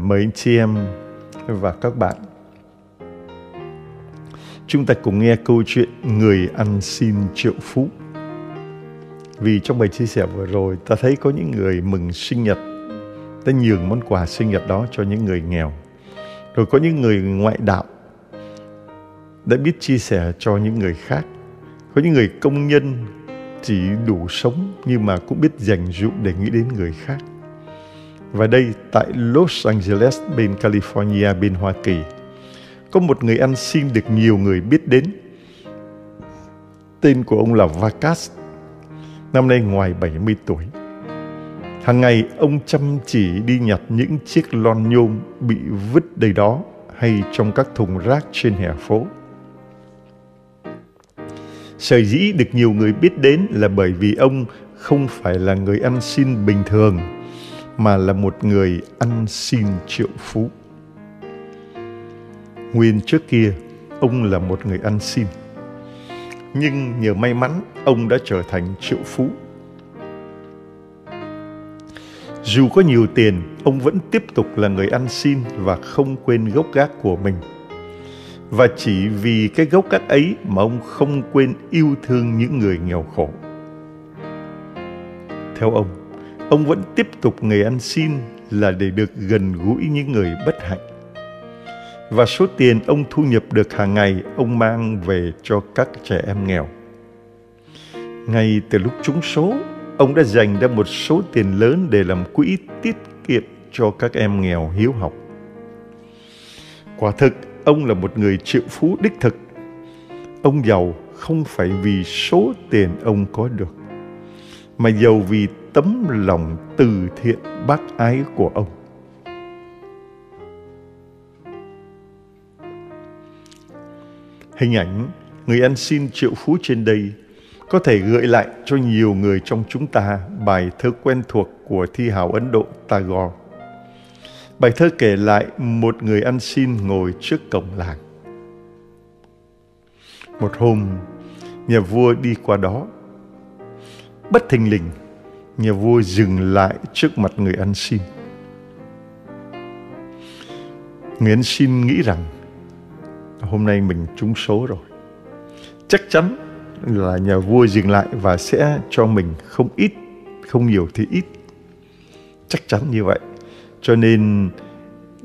mời anh chị em và các bạn, chúng ta cùng nghe câu chuyện Người ăn xin triệu phú. Vì trong bài chia sẻ vừa rồi, ta thấy có những người mừng sinh nhật, ta nhường món quà sinh nhật đó cho những người nghèo. Rồi có những người ngoại đạo đã biết chia sẻ cho những người khác. Có những người công nhân chỉ đủ sống nhưng mà cũng biết dành dụm để nghĩ đến người khác. Và đây, tại Los Angeles bên California bên Hoa Kỳ, có một người ăn xin được nhiều người biết đến. Tên của ông là Vargas. Năm nay ngoài bảy mươi tuổi. Hàng ngày ông chăm chỉ đi nhặt những chiếc lon nhôm bị vứt đầy đó hay trong các thùng rác trên hè phố. Sở dĩ được nhiều người biết đến là bởi vì ông không phải là người ăn xin bình thường mà là một người ăn xin triệu phú. Nguyên trước kia ông là một người ăn xin, nhưng nhờ may mắn ông đã trở thành triệu phú. Dù có nhiều tiền, ông vẫn tiếp tục là người ăn xin và không quên gốc gác của mình. Và chỉ vì cái gốc gác ấy mà ông không quên yêu thương những người nghèo khổ. Theo ông, ông vẫn tiếp tục nghề ăn xin là để được gần gũi những người bất hạnh. Và số tiền ông thu nhập được hàng ngày, ông mang về cho các trẻ em nghèo. Ngay từ lúc trúng số, ông đã dành ra một số tiền lớn để làm quỹ tiết kiệm cho các em nghèo hiếu học. Quả thực, ông là một người triệu phú đích thực. Ông giàu không phải vì số tiền ông có được, mà giàu vì tấm lòng từ thiện bác ái của ông. Hình ảnh người ăn xin triệu phú trên đây có thể gợi lại cho nhiều người trong chúng ta bài thơ quen thuộc của thi hào Ấn Độ Tagore. Bài thơ kể lại một người ăn xin ngồi trước cổng làng. Một hôm, nhà vua đi qua đó. Bất thình lình, nhà vua dừng lại trước mặt người ăn xin. Người ăn xin nghĩ rằng hôm nay mình trúng số rồi, chắc chắn là nhà vua dừng lại và sẽ cho mình không ít, không nhiều thì ít. Chắc chắn như vậy, cho nên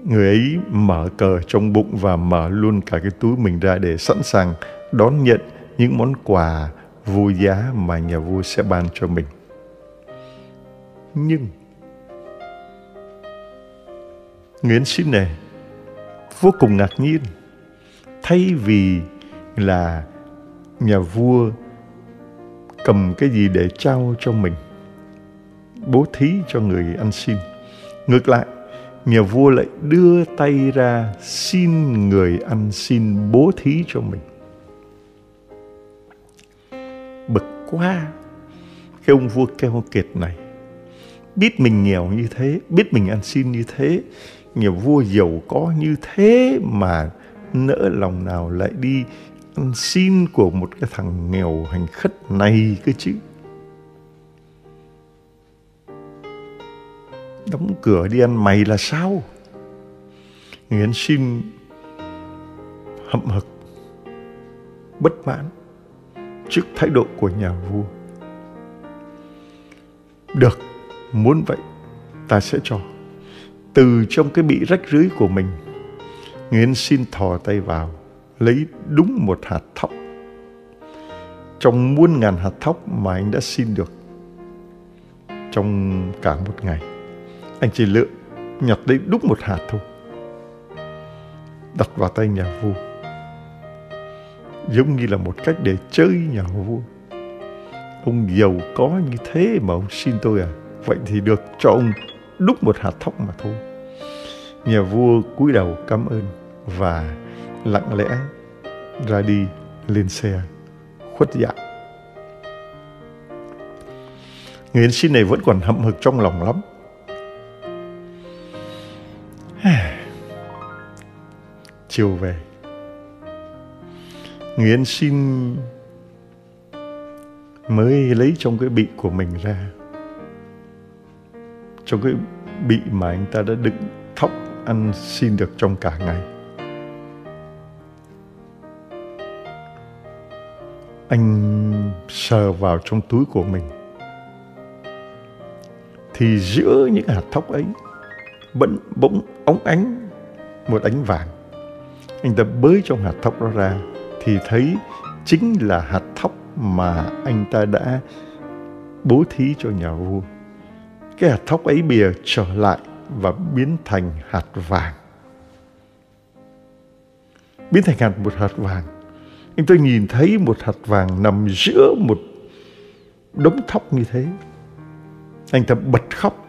người ấy mở cờ trong bụng và mở luôn cả cái túi mình ra để sẵn sàng đón nhận những món quà vô giá mà nhà vua sẽ ban cho mình. Nhưng người ăn xin này vô cùng ngạc nhiên. Thay vì là nhà vua cầm cái gì để trao cho mình, bố thí cho người ăn xin, ngược lại, nhà vua lại đưa tay ra xin người ăn xin bố thí cho mình. Bực quá, cái ông vua keo kiệt này, biết mình nghèo như thế, biết mình ăn xin như thế, nhà vua giàu có như thế mà nỡ lòng nào lại đi ăn xin của một cái thằng nghèo hành khất này cơ chứ. Đóng cửa đi ăn mày là sao? Người ăn xin hậm hực, bất mãn trước thái độ của nhà vua. Được, muốn vậy ta sẽ cho. Từ trong cái bị rách rưới của mình, người ăn xin thò tay vào, lấy đúng một hạt thóc. Trong muôn ngàn hạt thóc mà anh đã xin được trong cả một ngày, anh chỉ lựa nhặt lấy đúng một hạt thôi, đặt vào tay nhà vua, giống như là một cách để chơi nhà vua. Ông giàu có như thế mà ông xin tôi à? Vậy thì được, cho ông đúc một hạt thóc mà thôi. Nhà vua cúi đầu cảm ơn và lặng lẽ ra đi, lên xe khuất dạng. Người ăn xin này vẫn còn hậm hực trong lòng lắm. Chiều về, người ăn xin mới lấy trong cái bị của mình ra, trong cái bị mà anh ta đã đựng thóc ăn xin được trong cả ngày. Anh sờ vào trong túi của mình, thì giữa những hạt thóc ấy vẫn bỗng óng ánh một ánh vàng. Anh ta bới trong hạt thóc đó ra thì thấy chính là hạt thóc mà anh ta đã bố thí cho nhà vua. Cái hạt thóc ấy bìa trở lại và biến thành hạt vàng. Biến thành hạt một hạt vàng. Anh tôi nhìn thấy một hạt vàng nằm giữa một đống thóc như thế. Anh ta bật khóc.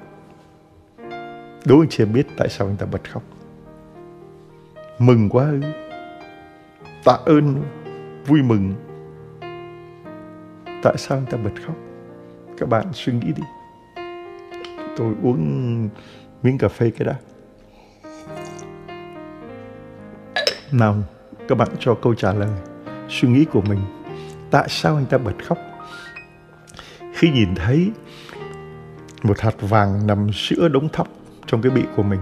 Đố anh chưa biết tại sao anh ta bật khóc. Mừng quá ư? Tạ ơn, vui mừng. Tại sao anh ta bật khóc? Các bạn suy nghĩ đi. Tôi uống miếng cà phê cái đã. Nào, các bạn cho câu trả lời suy nghĩ của mình. Tại sao anh ta bật khóc khi nhìn thấy một hạt vàng nằm giữa đống thóc trong cái bị của mình?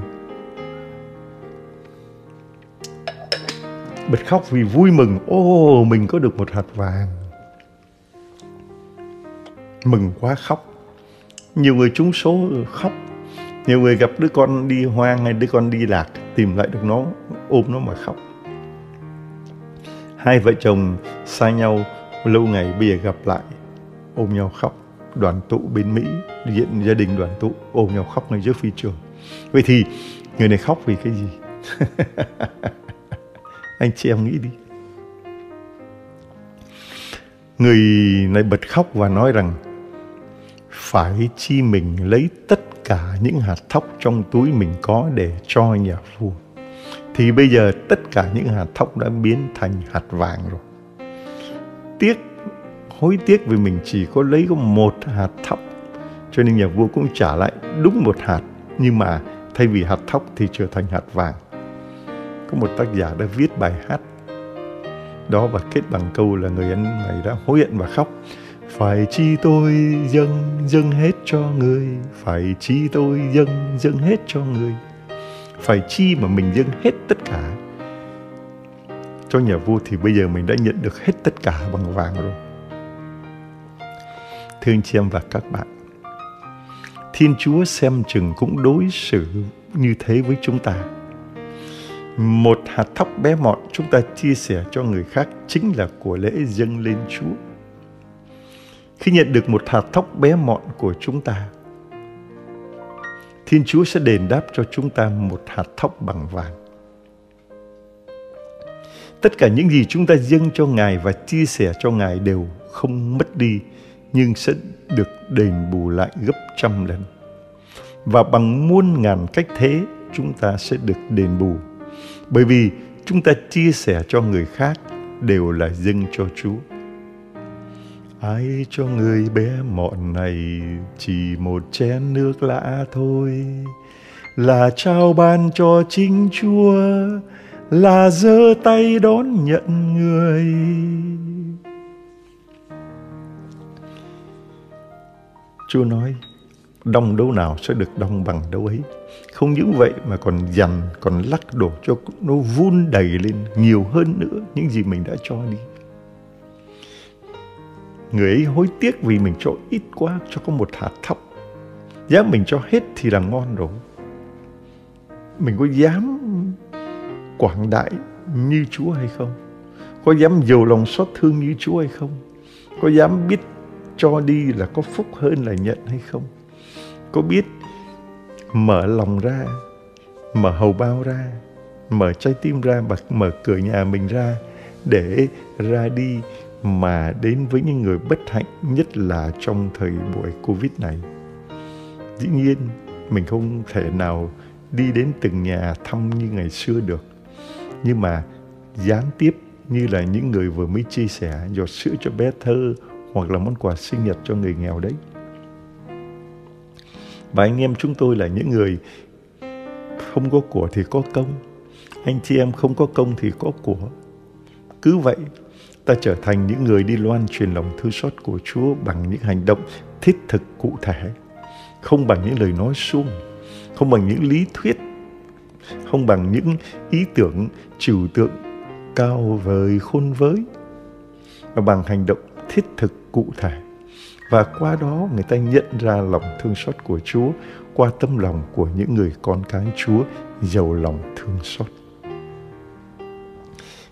Bật khóc vì vui mừng. Ô, mình có được một hạt vàng. Mừng quá khóc. Nhiều người trúng số khóc, nhiều người gặp đứa con đi hoang hay đứa con đi lạc tìm lại được nó, ôm nó mà khóc. Hai vợ chồng xa nhau lâu ngày bây giờ gặp lại, ôm nhau khóc. Đoàn tụ bên Mỹ, diện gia đình đoàn tụ, ôm nhau khóc ngay giữa phi trường. Vậy thì người này khóc vì cái gì? Anh chị em nghĩ đi. Người này bật khóc và nói rằng phải chi mình lấy tất cả những hạt thóc trong túi mình có để cho nhà vua. Thì bây giờ tất cả những hạt thóc đã biến thành hạt vàng rồi. Tiếc, hối tiếc vì mình chỉ có lấy có một hạt thóc, cho nên nhà vua cũng trả lại đúng một hạt, nhưng mà thay vì hạt thóc thì trở thành hạt vàng. Có một tác giả đã viết bài hát đó và kết bằng câu là người anh này đã hối hận và khóc. Phải chi tôi dâng, dâng hết cho người. Phải chi tôi dâng, dâng hết cho người. Phải chi mà mình dâng hết tất cả cho nhà vua thì bây giờ mình đã nhận được hết tất cả bằng vàng rồi. Thưa anh chị em và các bạn, Thiên Chúa xem chừng cũng đối xử như thế với chúng ta. Một hạt thóc bé mọn chúng ta chia sẻ cho người khác chính là của lễ dâng lên Chúa. Khi nhận được một hạt thóc bé mọn của chúng ta, Thiên Chúa sẽ đền đáp cho chúng ta một hạt thóc bằng vàng. Tất cả những gì chúng ta dâng cho Ngài và chia sẻ cho Ngài đều không mất đi, nhưng sẽ được đền bù lại gấp trăm lần. Và bằng muôn ngàn cách thế, chúng ta sẽ được đền bù. Bởi vì chúng ta chia sẻ cho người khác đều là dâng cho Chúa. Ai cho người bé mọn này chỉ một chén nước lã thôi, là trao ban cho chính Chúa, là giơ tay đón nhận người. Chúa nói, đong đấu nào sẽ được đong bằng đấu ấy. Không những vậy mà còn dằn, còn lắc đổ cho nó vun đầy lên nhiều hơn nữa những gì mình đã cho đi. Người ấy hối tiếc vì mình cho ít quá, cho có một hạt thóc. Giá mình cho hết thì là ngon rồi. Mình có dám quảng đại như Chúa hay không? Có dám giàu lòng xót thương như Chúa hay không? Có dám biết cho đi là có phúc hơn là nhận hay không? Có biết mở lòng ra, mở hầu bao ra, mở trái tim ra và mở cửa nhà mình ra để ra đi mà đến với những người bất hạnh, nhất là trong thời buổi Covid này. Dĩ nhiên mình không thể nào đi đến từng nhà thăm như ngày xưa được, nhưng mà gián tiếp như là những người vừa mới chia sẻ giọt sữa cho bé thơ hoặc là món quà sinh nhật cho người nghèo đấy. Và anh em chúng tôi là những người không có của thì có công, anh chị em không có công thì có của. Cứ vậy ta trở thành những người đi loan truyền lòng thương xót của Chúa bằng những hành động thiết thực cụ thể, không bằng những lời nói suông, không bằng những lý thuyết, không bằng những ý tưởng trừu tượng cao vời khôn với, mà bằng hành động thiết thực cụ thể. Và qua đó người ta nhận ra lòng thương xót của Chúa qua tấm lòng của những người con cái Chúa giàu lòng thương xót.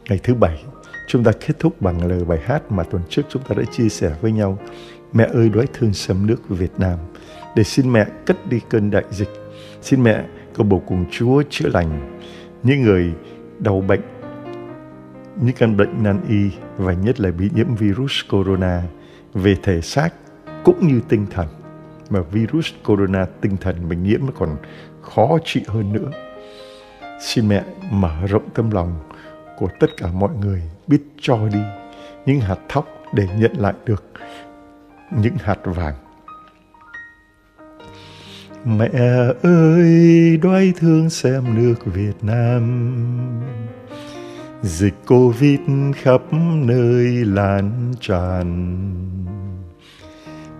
Ngày thứ bảy, chúng ta kết thúc bằng lời bài hát mà tuần trước chúng ta đã chia sẻ với nhau, Mẹ ơi đói thương xâm nước Việt Nam, để xin Mẹ cất đi cơn đại dịch. Xin Mẹ cầu bầu cùng Chúa chữa lành những người đau bệnh, những căn bệnh nan y và nhất là bị nhiễm virus corona về thể xác cũng như tinh thần. Mà virus corona tinh thần mình nhiễm nó còn khó trị hơn nữa. Xin Mẹ mở rộng tâm lòng của tất cả mọi người biết cho đi những hạt thóc để nhận lại được những hạt vàng. Mẹ ơi đói thương xem nước Việt Nam, dịch Covid khắp nơi lan tràn.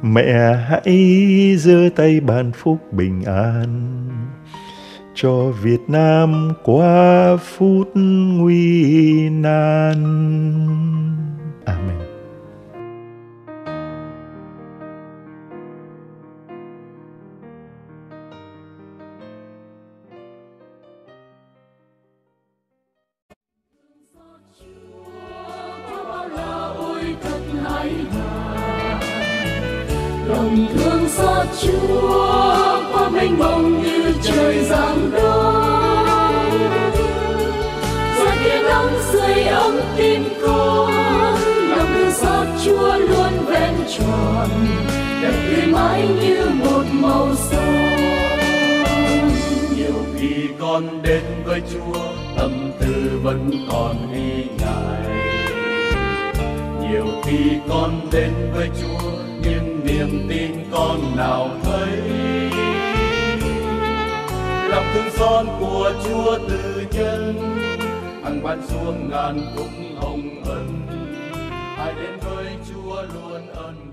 Mẹ hãy giơ tay ban phúc bình an cho Việt Nam qua phút nguy nan. Amen. lòng thương xót Chúa quá mênh mông như trời giáng đón. Giọt nước nóng dưới ống tim con, lòng thương xót Chúa luôn vẹn tròn, đẹp tươi mãi như một màu son. Nhiều khi con đến với Chúa, tâm tư vẫn còn nghi ngại. Nhiều khi con đến với Chúa, nhưng niềm tin con nào thấy. Lòng thương xót của Chúa từ nhân, hằng ban xuống ngàn phúc hồng ân. Ai đến với Chúa luôn ơn.